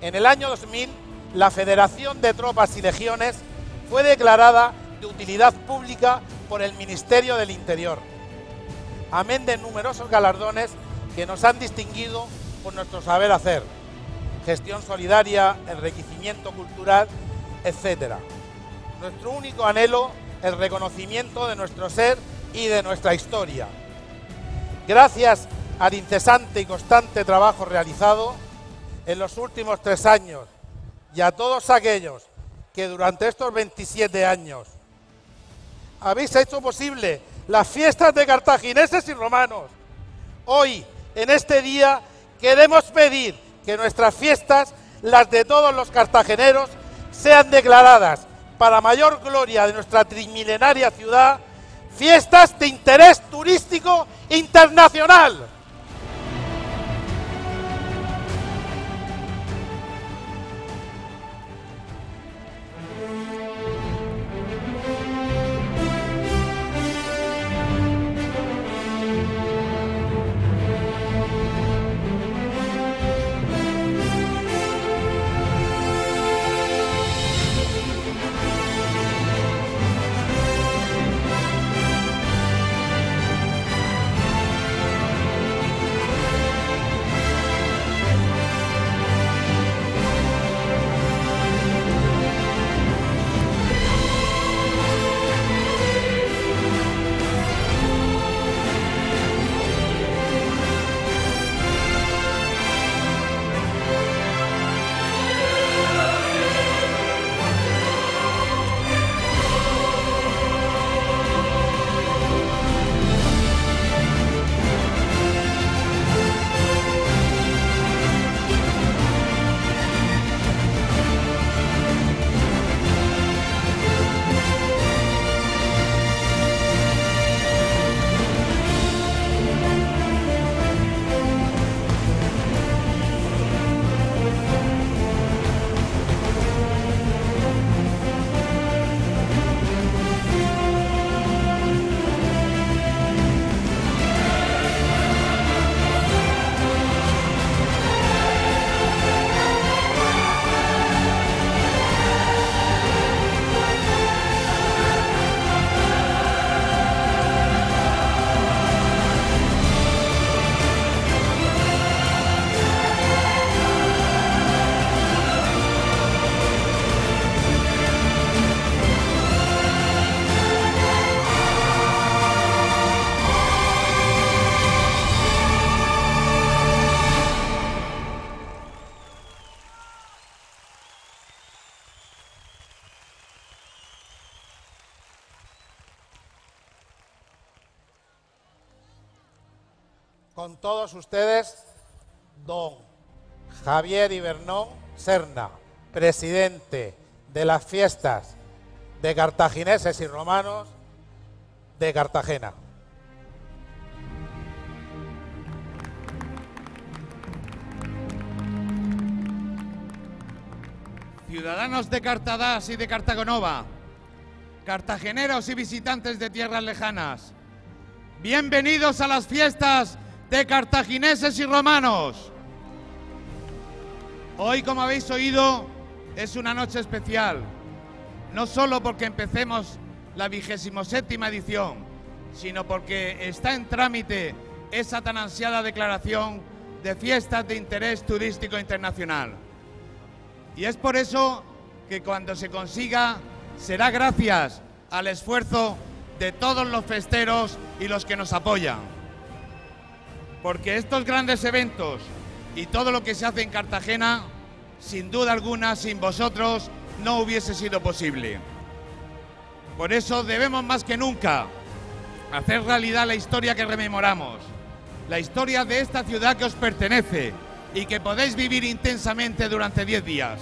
En el año dos mil, la Federación de Tropas y Legiones fue declarada de utilidad pública por el Ministerio del Interior, amén de numerosos galardones que nos han distinguido por nuestro saber hacer, gestión solidaria, enriquecimiento cultural, etcétera. Nuestro único anhelo, el reconocimiento de nuestro ser y de nuestra historia. Gracias al incesante y constante trabajo realizado en los últimos tres años y a todos aquellos que durante estos veintisiete años habéis hecho posible las fiestas de cartagineses y romanos, hoy, en este día, queremos pedir que nuestras fiestas, las de todos los cartageneros, sean declaradas, para mayor gloria de nuestra trimilenaria ciudad, fiestas de interés turístico internacional. con todos ustedes don Javier Ibernón Serna, presidente de las fiestas de cartagineses y romanos de Cartagena. Ciudadanos de Qart Hadasht y de Cartagonova, cartageneros y visitantes de tierras lejanas, bienvenidos a las fiestas de cartagineses y romanos. Hoy, como habéis oído, es una noche especial, no solo porque empecemos la vigésimo séptima edición, sino porque está en trámite esa tan ansiada declaración de fiestas de interés turístico internacional. Y es por eso que cuando se consiga será gracias al esfuerzo de todos los festeros y los que nos apoyan. Porque estos grandes eventos y todo lo que se hace en Cartagena, sin duda alguna, sin vosotros no hubiese sido posible. Por eso debemos más que nunca hacer realidad la historia que rememoramos, la historia de esta ciudad que os pertenece y que podéis vivir intensamente durante diez días.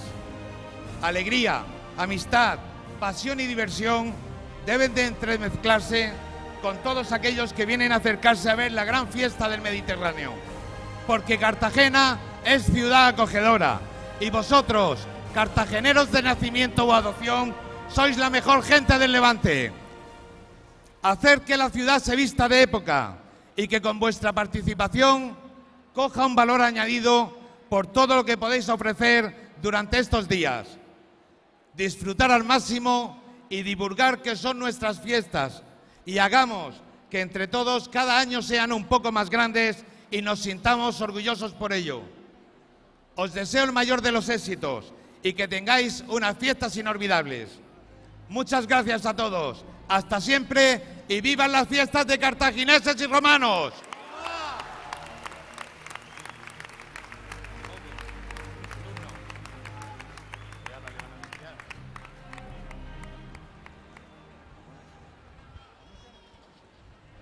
Alegría, amistad, pasión y diversión deben de entremezclarse con todos aquellos que vienen a acercarse a ver la gran fiesta del Mediterráneo. Porque Cartagena es ciudad acogedora y vosotros, cartageneros de nacimiento o adopción, sois la mejor gente del Levante. Hacer que la ciudad se vista de época y que con vuestra participación coja un valor añadido por todo lo que podéis ofrecer durante estos días. Disfrutar al máximo y divulgar que son nuestras fiestas y hagamos que entre todos cada año sean un poco más grandes y nos sintamos orgullosos por ello. Os deseo el mayor de los éxitos y que tengáis unas fiestas inolvidables. Muchas gracias a todos. Hasta siempre y vivan las fiestas de cartagineses y romanos.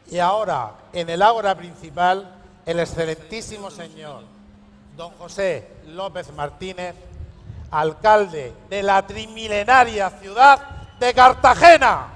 Y ahora, en el ágora principal, el excelentísimo señor don José López Martínez, alcalde de la trimilenaria ciudad de Cartagena.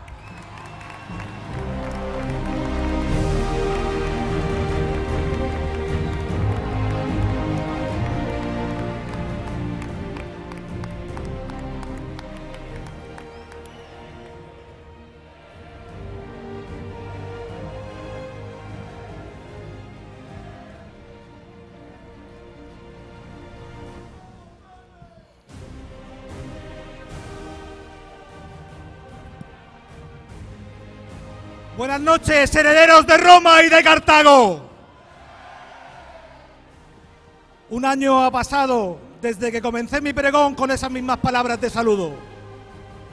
Buenas noches, herederos de Roma y de Cartago. Un año ha pasado desde que comencé mi pregón con esas mismas palabras de saludo.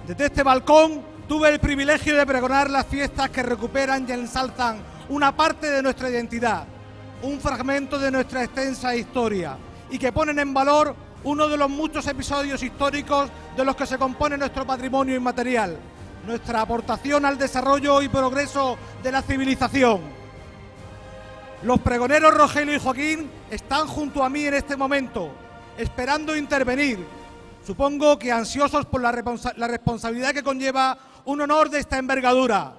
Desde este balcón tuve el privilegio de pregonar las fiestas que recuperan y ensalzan una parte de nuestra identidad, un fragmento de nuestra extensa historia y que ponen en valor uno de los muchos episodios históricos de los que se compone nuestro patrimonio inmaterial, nuestra aportación al desarrollo y progreso de la civilización. Los pregoneros Rogelio y Joaquín están junto a mí en este momento, esperando intervenir, supongo que ansiosos por la, responsa la responsabilidad que conlleva un honor de esta envergadura.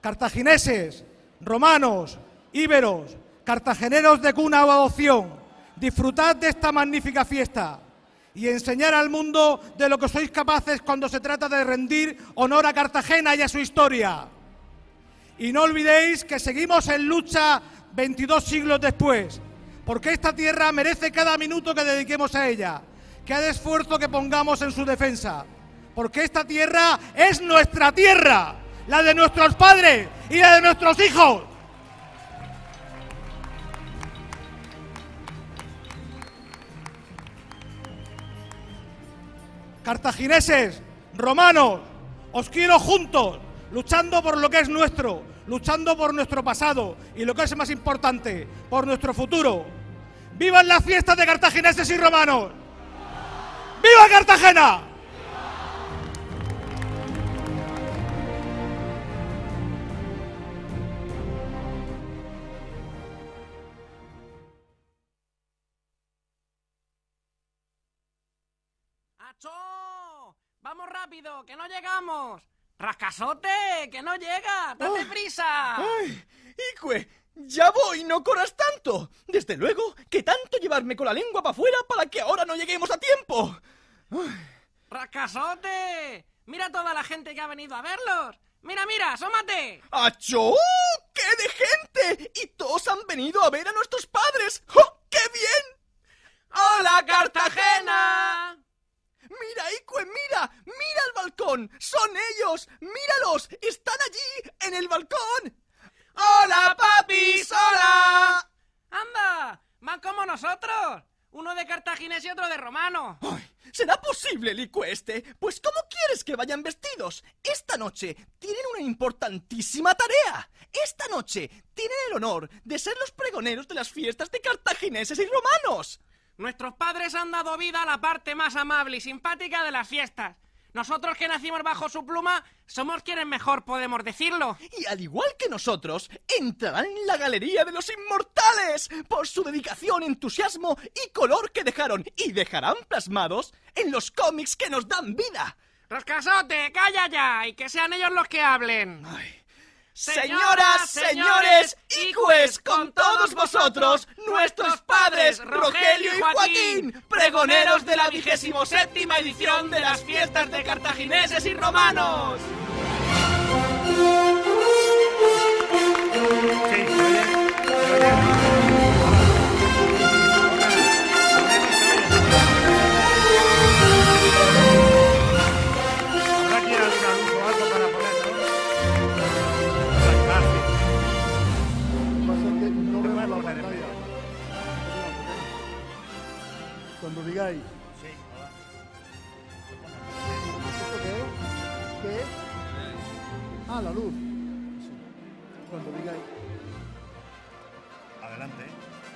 Cartagineses, romanos, íberos, cartageneros de cuna o adopción, disfrutad de esta magnífica fiesta y enseñar al mundo de lo que sois capaces cuando se trata de rendir honor a Cartagena y a su historia. Y no olvidéis que seguimos en lucha veintidós siglos después, porque esta tierra merece cada minuto que dediquemos a ella, cada esfuerzo que pongamos en su defensa, porque esta tierra es nuestra tierra, la de nuestros padres y la de nuestros hijos. Cartagineses, romanos, os quiero juntos, luchando por lo que es nuestro, luchando por nuestro pasado y lo que es más importante, por nuestro futuro. ¡Vivan las fiestas de cartagineses y romanos! ¡Viva Cartagena! ¡Achó! ¡Vamos rápido, que no llegamos! ¡Rascasote, que no llega! ¡Date oh, prisa! ¡Ay! ¡Icue! ¡Ya voy! ¡No corras tanto! Desde luego, que tanto llevarme con la lengua para afuera para que ahora no lleguemos a tiempo. Ay. ¡Rascasote! ¡Mira toda la gente que ha venido a verlos! ¡Mira, mira! ¡Asómate! ¡Achó! ¡Qué de gente! ¡Y todos han venido a ver a nuestros padres! ¡Oh, qué bien! ¡Hola, Cartagena! ¡Mira, Icue, mira! ¡Mira el balcón! ¡Son ellos! ¡Míralos! ¡Están allí, en el balcón! ¡Hola, papis! ¡Hola! ¡Anda! ¡Van como nosotros! Uno de cartaginés y otro de romano. ¡Ay! ¿Será posible, Icue, este? Pues ¿cómo quieres que vayan vestidos? Esta noche tienen una importantísima tarea. Esta noche tienen el honor de ser los pregoneros de las fiestas de cartagineses y romanos. Nuestros padres han dado vida a la parte más amable y simpática de las fiestas. Nosotros que nacimos bajo su pluma, somos quienes mejor podemos decirlo. Y al igual que nosotros, entrarán en la galería de los inmortales por su dedicación, entusiasmo y color que dejaron, y dejarán plasmados en los cómics que nos dan vida. ¡Rascasote, calla ya! Y que sean ellos los que hablen. Ay. Señoras, señores, Icues, con todos vosotros, nuestros padres Rogelio y Joaquín, pregoneros de la vigésimo séptima edición de las fiestas de cartagineses y romanos. Cuando digáis. Sí, hola. ¿Esto qué es? ¿Qué es? Ah, la luz. Sí. Cuando digáis. Adelante.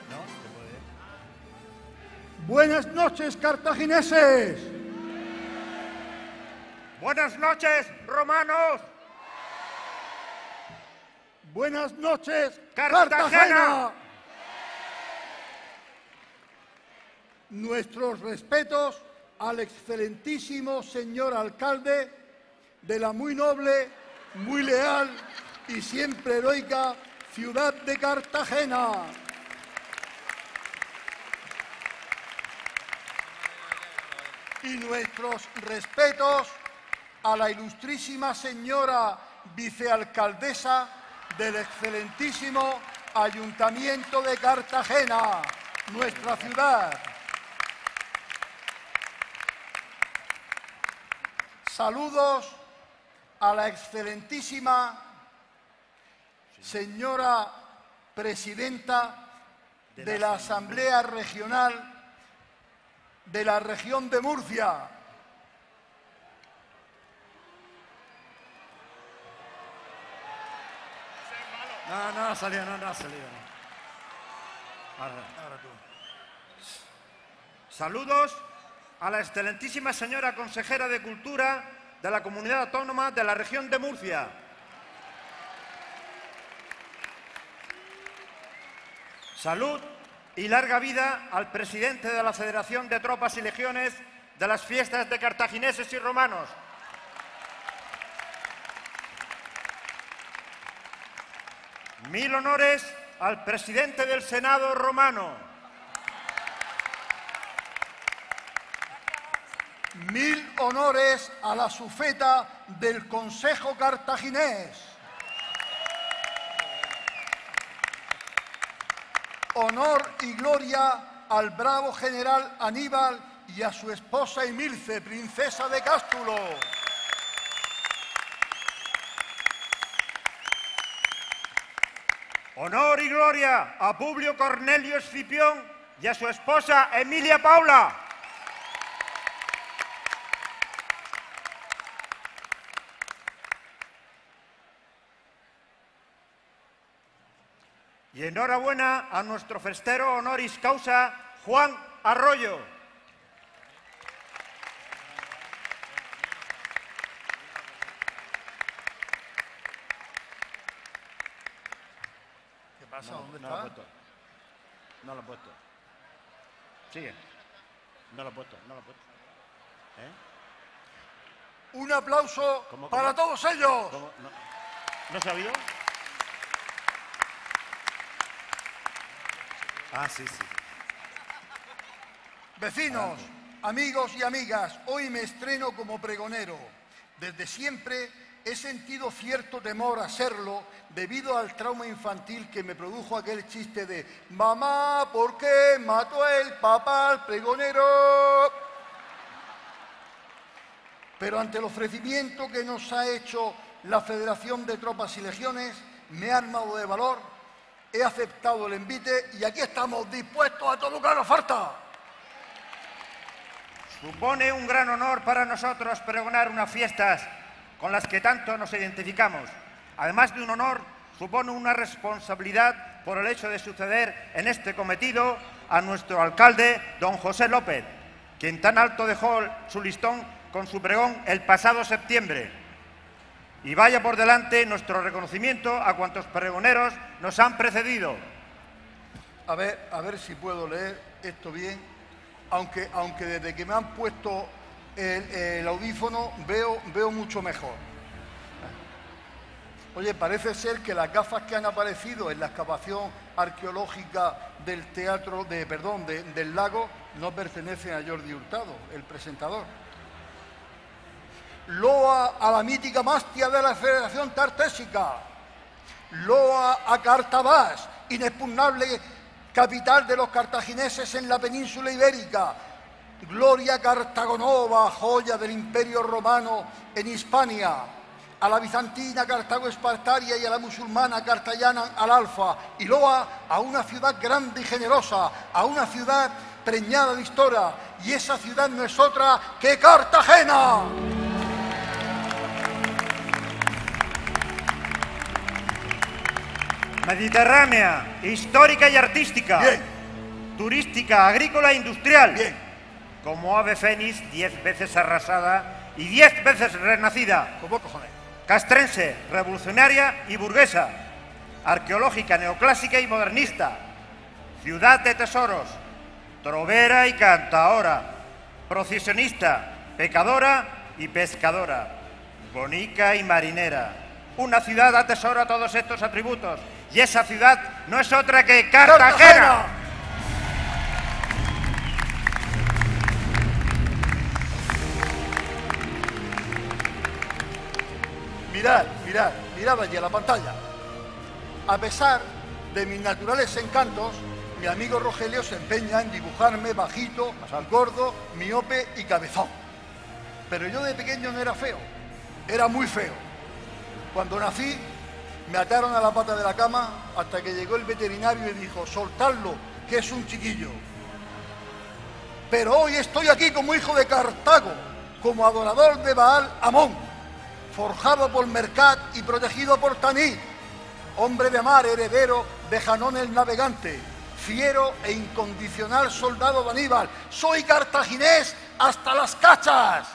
¿No? ¿Se puede? Buenas noches, cartagineses. Buenas noches, romanos. Buenas noches, Cartagena. Cartagena. Nuestros respetos al excelentísimo señor alcalde de la muy noble, muy leal y siempre heroica ciudad de Cartagena. Y nuestros respetos a la ilustrísima señora vicealcaldesa del excelentísimo Ayuntamiento de Cartagena, nuestra ciudad. Saludos a la excelentísima señora presidenta de la Asamblea Regional de la región de Murcia. No, no ha salido, no, no ha salido. Ahora, ahora tú. Saludos a la excelentísima señora consejera de Cultura de la Comunidad Autónoma de la región de Murcia. Salud y larga vida al presidente de la Federación de Tropas y Legiones de las fiestas de cartagineses y romanos. Mil honores al presidente del Senado romano. Mil honores a la sufeta del Consejo Cartaginés. Honor y gloria al bravo general Aníbal y a su esposa Himilce, princesa de Cástulo. Honor y gloria a Publio Cornelio Escipión y a su esposa Emilia Paula. Y enhorabuena a nuestro festero honoris causa, Juan Arroyo. ¿Qué pasa? No, ¿Dónde no está? Lo he puesto. No lo he puesto. Sigue. No lo he puesto, no lo he puesto. ¿Eh? Un aplauso ¿Cómo, cómo? para todos ellos. ¿Cómo? ¿No, ¿No se ha oído? Ah, sí, sí. Vecinos, amigos y amigas, hoy me estreno como pregonero. Desde siempre he sentido cierto temor a serlo debido al trauma infantil que me produjo aquel chiste de «Mamá, ¿por qué mató el papá al pregonero?». Pero ante el ofrecimiento que nos ha hecho la Federación de Tropas y Legiones, me he armado de valor. He aceptado el envite y aquí estamos dispuestos a todo lo que nos falta. Supone un gran honor para nosotros pregonar unas fiestas con las que tanto nos identificamos. Además de un honor, supone una responsabilidad por el hecho de suceder en este cometido a nuestro alcalde, don José López, quien tan alto dejó su listón con su pregón el pasado septiembre. Y vaya por delante nuestro reconocimiento a cuantos pregoneros nos han precedido. A ver, a ver si puedo leer esto bien, aunque, aunque desde que me han puesto el, el audífono veo, veo mucho mejor. Oye, parece ser que las gafas que han aparecido en la excavación arqueológica del teatro, de, perdón, de, del lago, no pertenecen a Jordi Hurtado, el presentador. Loa a la mítica mastia de la Federación Tartésica. Loa a Qart Hadasht, inexpugnable capital de los cartagineses en la península ibérica. Gloria a Cartagonova, joya del Imperio Romano en Hispania. A la bizantina Cartago Espartaria y a la musulmana Cartagena al Alfa. Y loa a una ciudad grande y generosa, a una ciudad preñada de historia. Y esa ciudad no es otra que Cartagena. Mediterránea, histórica y artística. Bien. Turística, agrícola e industrial. Bien. Como ave fénix, diez veces arrasada y diez veces renacida. ¿Cómo cojones? Castrense, revolucionaria y burguesa. Arqueológica, neoclásica y modernista. Ciudad de tesoros. Trovera y cantaora. Procesionista, pecadora y pescadora. Bonica y marinera. Una ciudad atesora todos estos atributos. Y esa ciudad no es otra que Cartagena. ¡Cartagena! Mirad, mirad, mirad allí a la pantalla. A pesar de mis naturales encantos, mi amigo Rogelio se empeña en dibujarme bajito, gordo, miope y cabezón. Pero yo de pequeño no era feo, era muy feo. Cuando nací, me ataron a la pata de la cama hasta que llegó el veterinario y dijo, soltadlo, que es un chiquillo. Pero hoy estoy aquí como hijo de Cartago, como adorador de Baal Amón, forjado por Mercat y protegido por Tanit, hombre de mar, heredero de Janón el navegante, fiero e incondicional soldado de Aníbal. Soy cartaginés hasta las cachas.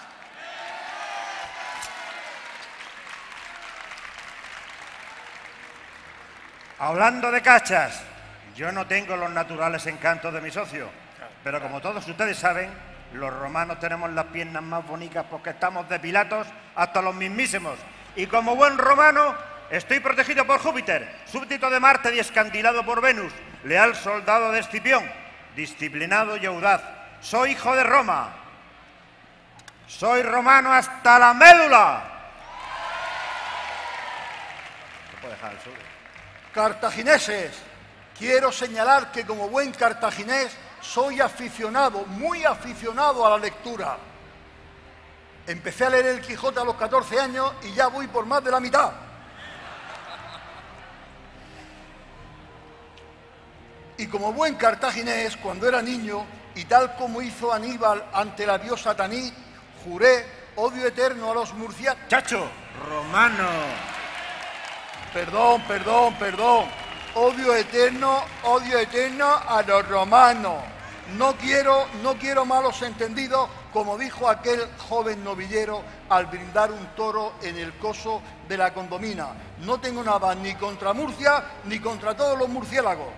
Hablando de cachas, yo no tengo los naturales encantos de mi socio, pero como todos ustedes saben, los romanos tenemos las piernas más bonitas porque estamos de Pilatos hasta los mismísimos. Y como buen romano, estoy protegido por Júpiter, súbdito de Marte y escandilado por Venus, leal soldado de Escipión, disciplinado y audaz. Soy hijo de Roma. Soy romano hasta la médula. No puedo dejar el sur. Cartagineses, quiero señalar que como buen cartaginés soy aficionado, muy aficionado a la lectura. Empecé a leer El Quijote a los catorce años y ya voy por más de la mitad. Y como buen cartaginés, cuando era niño, y tal como hizo Aníbal ante la diosa Tanit, juré odio eterno a los murcianos. ¡Chacho! ¡Romano! Perdón, perdón, perdón. Odio eterno, odio eterno a los romanos. No quiero, no quiero malos entendidos, como dijo aquel joven novillero al brindar un toro en el coso de la condomina. No tengo nada ni contra Murcia, ni contra todos los murciélagos.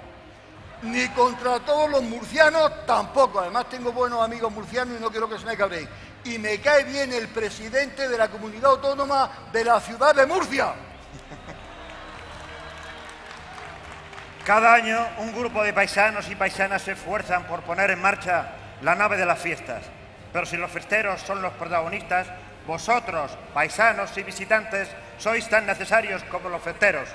Ni contra todos los murcianos tampoco. Además tengo buenos amigos murcianos y no quiero que se me cabréis. y me cae bien el presidente de la Comunidad Autónoma de la ciudad de Murcia. Cada año un grupo de paisanos y paisanas se esfuerzan por poner en marcha la nave de las fiestas. Pero si los festeros son los protagonistas, vosotros, paisanos y visitantes, sois tan necesarios como los festeros.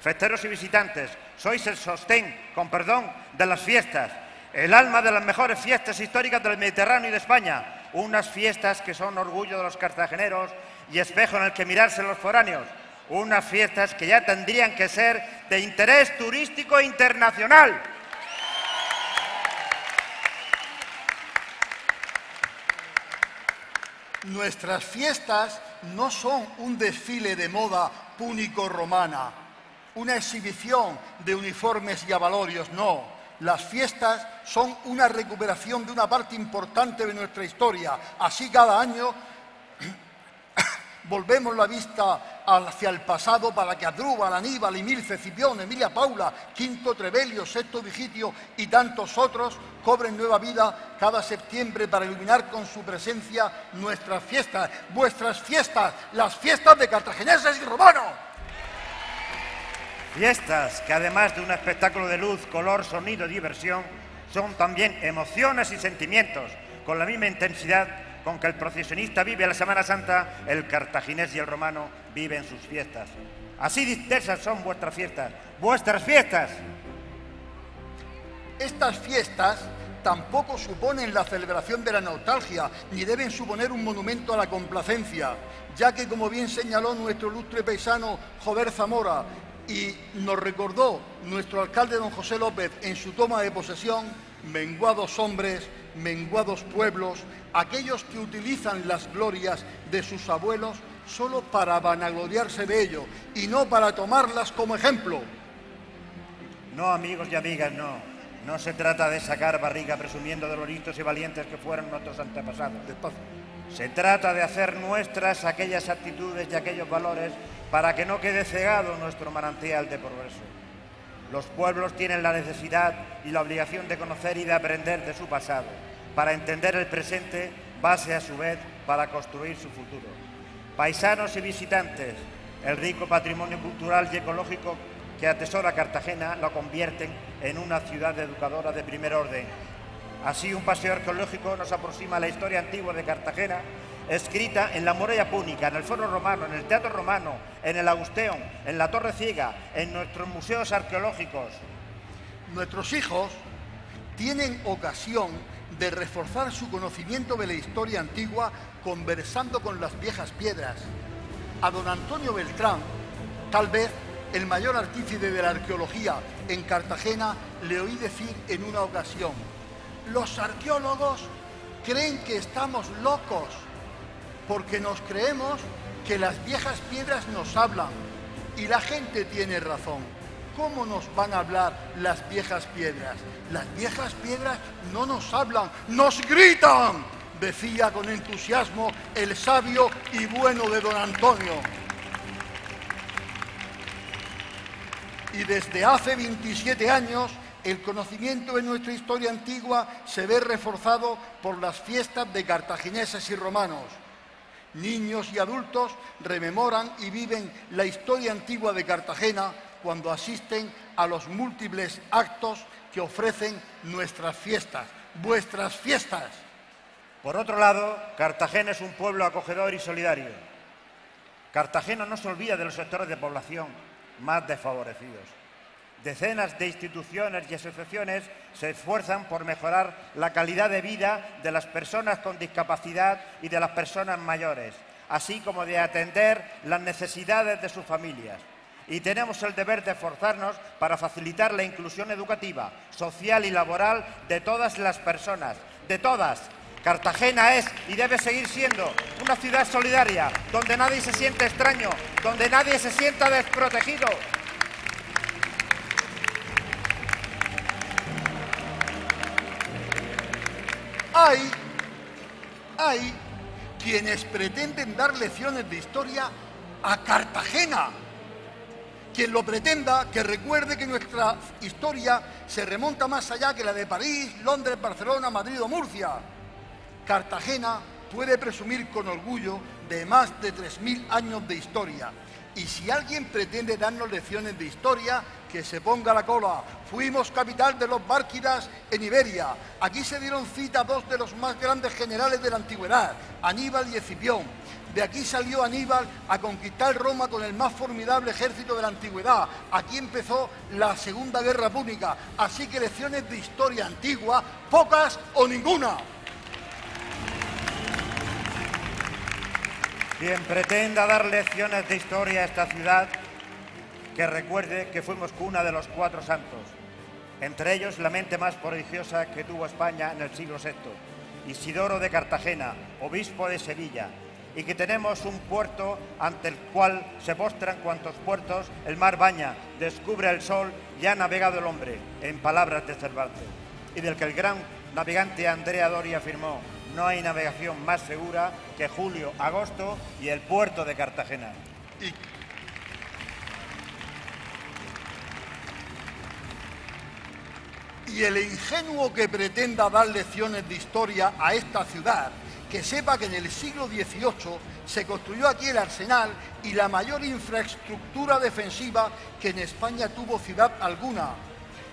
Festeros y visitantes, sois el sostén, con perdón, de las fiestas, el alma de las mejores fiestas históricas del Mediterráneo y de España, unas fiestas que son orgullo de los cartageneros y espejo en el que mirarse los foráneos, unas fiestas que ya tendrían que ser de interés turístico internacional. Nuestras fiestas no son un desfile de moda púnico-romana, una exhibición de uniformes y abalorios, no. Las fiestas son una recuperación de una parte importante de nuestra historia. Así cada año volvemos la vista hacia el pasado para que Asdrúbal, Aníbal, Himilce, Escipión, Emilia Paula, Quinto Trebelio, Sexto Vigitio y tantos otros cobren nueva vida cada septiembre para iluminar con su presencia nuestras fiestas, vuestras fiestas, las fiestas de cartagineses y romanos. Fiestas que además de un espectáculo de luz, color, sonido y diversión, son también emociones y sentimientos con la misma intensidad con que el procesionista vive la Semana Santa, el cartaginés y el romano viven sus fiestas. Así dispersas son vuestras fiestas, vuestras fiestas. Estas fiestas tampoco suponen la celebración de la nostalgia, ni deben suponer un monumento a la complacencia, ya que, como bien señaló nuestro ilustre paisano Jover Zamora, y nos recordó nuestro alcalde don José López en su toma de posesión, menguados hombres, menguados pueblos, aquellos que utilizan las glorias de sus abuelos solo para vanagloriarse de ello y no para tomarlas como ejemplo. No, amigos y amigas, no. No se trata de sacar barriga presumiendo de los listos y valientes que fueron nuestros antepasados. Despacio. Se trata de hacer nuestras aquellas actitudes y aquellos valores para que no quede cegado nuestro manantial de progreso. Los pueblos tienen la necesidad y la obligación de conocer y de aprender de su pasado, para entender el presente, base a su vez para construir su futuro. Paisanos y visitantes, el rico patrimonio cultural y ecológico que atesora Cartagena la convierten en una ciudad educadora de primer orden. Así, un paseo arqueológico nos aproxima a la historia antigua de Cartagena, escrita en la muralla púnica, en el Foro Romano, en el Teatro Romano, en el Augusteum, en la Torre Ciega, en nuestros museos arqueológicos. Nuestros hijos tienen ocasión de reforzar su conocimiento de la historia antigua conversando con las viejas piedras. A don Antonio Beltrán, tal vez el mayor artífice de la arqueología en Cartagena, le oí decir en una ocasión: los arqueólogos creen que estamos locos porque nos creemos que las viejas piedras nos hablan. Y la gente tiene razón. ¿Cómo nos van a hablar las viejas piedras? Las viejas piedras no nos hablan, ¡nos gritan!, decía con entusiasmo el sabio y bueno de don Antonio. Y desde hace veintisiete años, el conocimiento de nuestra historia antigua se ve reforzado por las fiestas de cartagineses y romanos. Niños y adultos rememoran y viven la historia antigua de Cartagena cuando asisten a los múltiples actos que ofrecen nuestras fiestas, vuestras fiestas. Por otro lado, Cartagena es un pueblo acogedor y solidario. Cartagena no se olvida de los sectores de población más desfavorecidos. Decenas de instituciones y asociaciones se esfuerzan por mejorar la calidad de vida de las personas con discapacidad y de las personas mayores, así como de atender las necesidades de sus familias. Y tenemos el deber de esforzarnos para facilitar la inclusión educativa, social y laboral de todas las personas, de todas. Cartagena es y debe seguir siendo una ciudad solidaria, donde nadie se siente extraño, donde nadie se sienta desprotegido. Hay, hay quienes pretenden dar lecciones de historia a Cartagena. Quien lo pretenda, que recuerde que nuestra historia se remonta más allá que la de París, Londres, Barcelona, Madrid o Murcia. Cartagena puede presumir con orgullo de más de tres mil años de historia. Y si alguien pretende darnos lecciones de historia, que se ponga la cola. Fuimos capital de los bárquidas en Iberia. Aquí se dieron cita dos de los más grandes generales de la antigüedad, Aníbal y Escipión. De aquí salió Aníbal a conquistar Roma con el más formidable ejército de la antigüedad. Aquí empezó la Segunda Guerra Púnica. Así que lecciones de historia antigua, pocas o ninguna. Quien pretenda dar lecciones de historia a esta ciudad, que recuerde que fuimos cuna de los cuatro santos, entre ellos la mente más prodigiosa que tuvo España en el siglo sexto, Isidoro de Cartagena, obispo de Sevilla, y que tenemos un puerto ante el cual se postran cuantos puertos el mar baña, descubre el sol y ha navegado el hombre, en palabras de Cervantes, y del que el gran navegante Andrea Dori afirmó: no hay navegación más segura que julio, agosto y el puerto de Cartagena. Y... y el ingenuo que pretenda dar lecciones de historia a esta ciudad, que sepa que en el siglo dieciocho se construyó aquí el arsenal y la mayor infraestructura defensiva que en España tuvo ciudad alguna,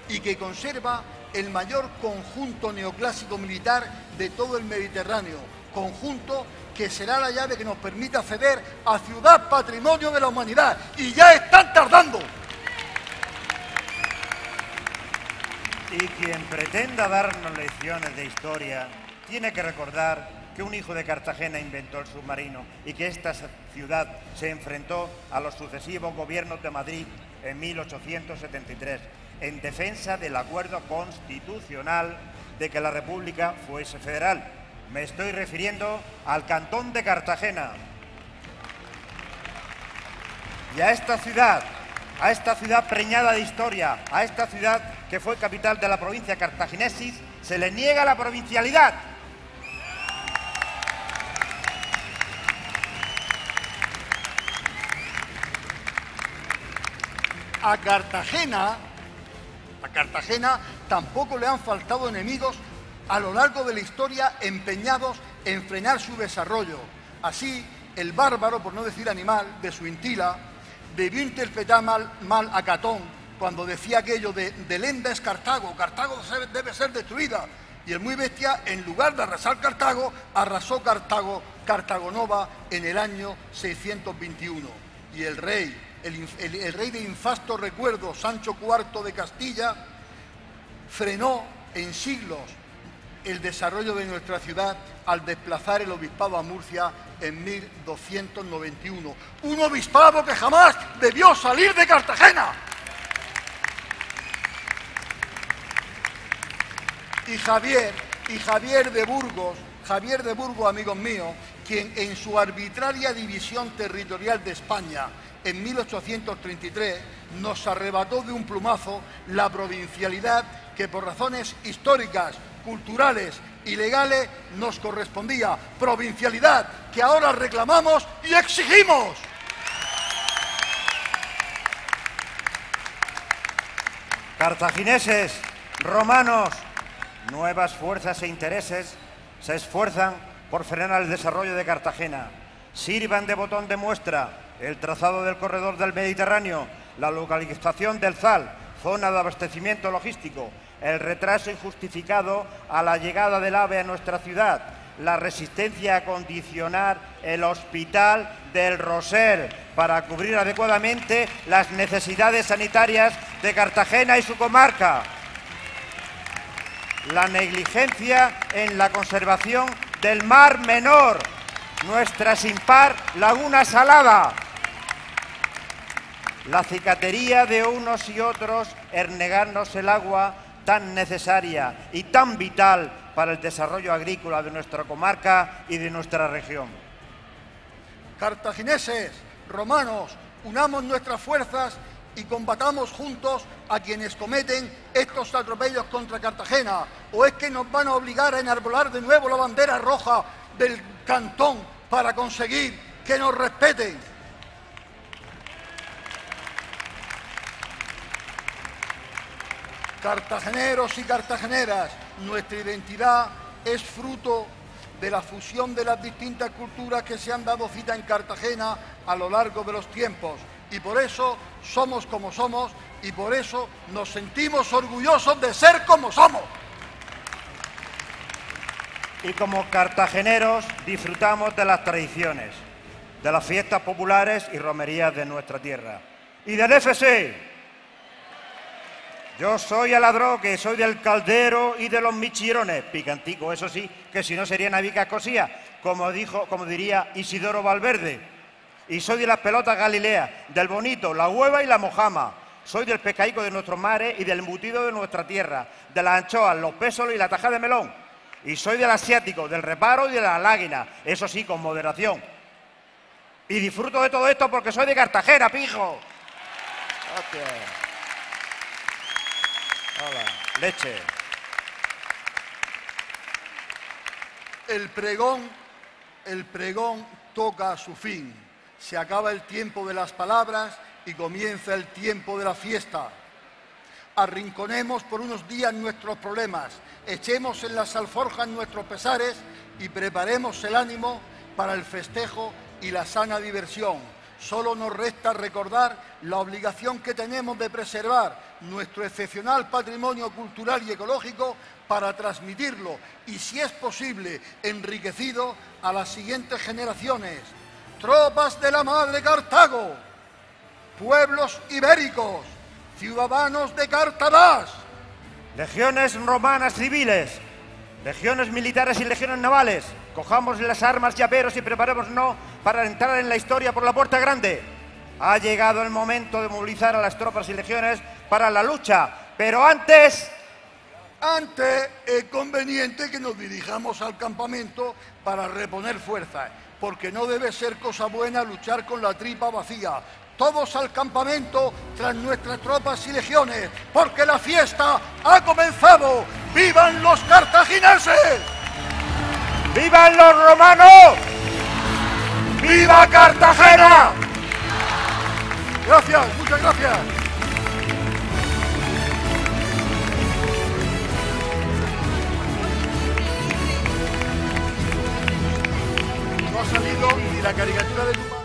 y que conserva el mayor conjunto neoclásico militar de todo el Mediterráneo, conjunto que será la llave que nos permite acceder a Ciudad Patrimonio de la Humanidad. ¡Y ya están tardando! Y quien pretenda darnos lecciones de historia tiene que recordar que un hijo de Cartagena inventó el submarino y que esta ciudad se enfrentó a los sucesivos gobiernos de Madrid en mil ochocientos setenta y tres. En defensa del acuerdo constitucional de que la República fuese federal. Me estoy refiriendo al Cantón de Cartagena. Y a esta ciudad, a esta ciudad preñada de historia, a esta ciudad que fue capital de la provincia cartaginesis, se le niega la provincialidad. A Cartagena... A Cartagena tampoco le han faltado enemigos a lo largo de la historia empeñados en frenar su desarrollo. Así, el bárbaro, por no decir animal, de Suintila, debió interpretar mal, mal a Catón cuando decía aquello de, de lenda es Cartago, Cartago debe ser destruida. Y el muy bestia, en lugar de arrasar Cartago, arrasó Cartago, Cartagonova en el año seiscientos veintiuno. Y el rey... El, el, el rey de infasto recuerdo, Sancho cuarto de Castilla, frenó en siglos el desarrollo de nuestra ciudad al desplazar el obispado a Murcia en mil doscientos noventa y uno. Un obispado que jamás debió salir de Cartagena. Y Javier, y Javier de Burgos, Javier de Burgos, amigos míos, quien en su arbitraria división territorial de España, en mil ochocientos treinta y tres, nos arrebató de un plumazo la provincialidad que por razones históricas, culturales y legales nos correspondía. Provincialidad que ahora reclamamos y exigimos. Cartagineses, romanos, nuevas fuerzas e intereses se esfuerzan por frenar el desarrollo de Cartagena. Sirvan de botón de muestra el trazado del corredor del Mediterráneo, la localización del ZAL, zona de abastecimiento logístico, el retraso injustificado a la llegada del AVE a nuestra ciudad, la resistencia a condicionar el hospital del Roser para cubrir adecuadamente las necesidades sanitarias de Cartagena y su comarca, la negligencia en la conservación del Mar Menor, nuestra sin par laguna salada, la cicatería de unos y otros en negarnos el agua tan necesaria y tan vital para el desarrollo agrícola de nuestra comarca y de nuestra región. Cartagineses, romanos, unamos nuestras fuerzas y combatamos juntos a quienes cometen estos atropellos contra Cartagena. ¿O es que nos van a obligar a enarbolar de nuevo la bandera roja del Cantón para conseguir que nos respeten? Cartageneros y cartageneras, nuestra identidad es fruto de la fusión de las distintas culturas que se han dado cita en Cartagena a lo largo de los tiempos. Y por eso somos como somos y por eso nos sentimos orgullosos de ser como somos. Y como cartageneros disfrutamos de las tradiciones, de las fiestas populares y romerías de nuestra tierra. ¡Y del F C! Yo soy aladroque, soy del caldero y de los michirones, picantico, eso sí, que si no sería navica cosía, como, dijo, como diría Isidoro Valverde. Y soy de las pelotas galileas, del bonito, la hueva y la mojama. Soy del pescaico de nuestros mares y del embutido de nuestra tierra, de las anchoas, los pésolos y la tajada de melón. Y soy del asiático, del reparo y de la láguina, eso sí, con moderación. Y disfruto de todo esto porque soy de Cartagena, pijo. Gracias. Hola, leche. El pregón, el pregón toca a su fin. Se acaba el tiempo de las palabras y comienza el tiempo de la fiesta. Arrinconemos por unos días nuestros problemas, echemos en las alforjas nuestros pesares y preparemos el ánimo para el festejo y la sana diversión. Solo nos resta recordar la obligación que tenemos de preservar nuestro excepcional patrimonio cultural y ecológico para transmitirlo y, si es posible, enriquecido a las siguientes generaciones. Tropas de la madre Cartago, pueblos ibéricos, ciudadanos de Qart Hadasht, legiones romanas civiles, legiones militares y legiones navales, cojamos las armas, llaveros y preparémonos para entrar en la historia por la puerta grande. Ha llegado el momento de movilizar a las tropas y legiones para la lucha, pero antes... Antes es conveniente que nos dirijamos al campamento para reponer fuerzas, porque no debe ser cosa buena luchar con la tripa vacía. Todos al campamento tras nuestras tropas y legiones, porque la fiesta ha comenzado. ¡Vivan los cartagineses! ¡Vivan los romanos! ¡Viva Cartagena! Gracias, muchas gracias. No ha salido ni la caricatura de tu padre.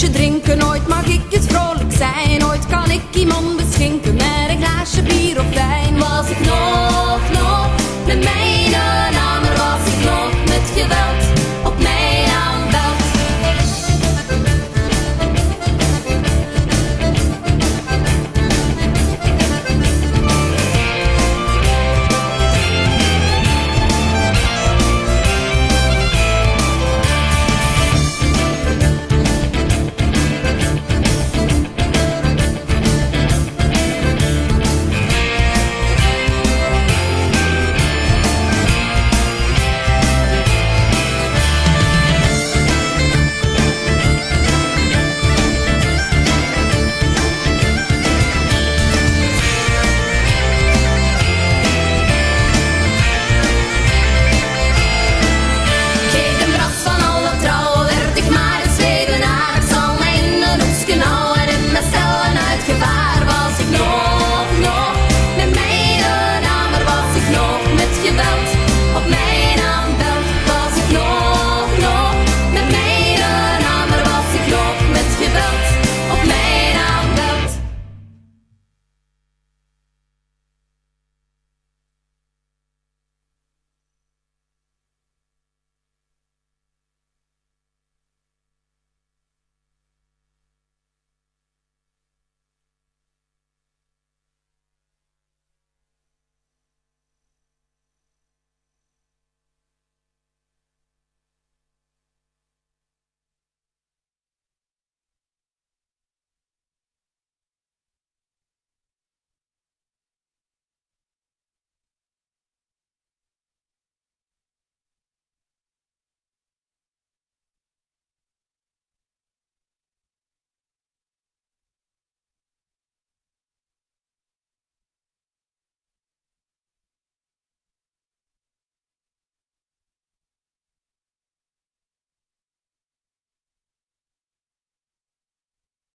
mensen drinken, ooit mag ik eens vrolijk zijn, ooit kan ik iemand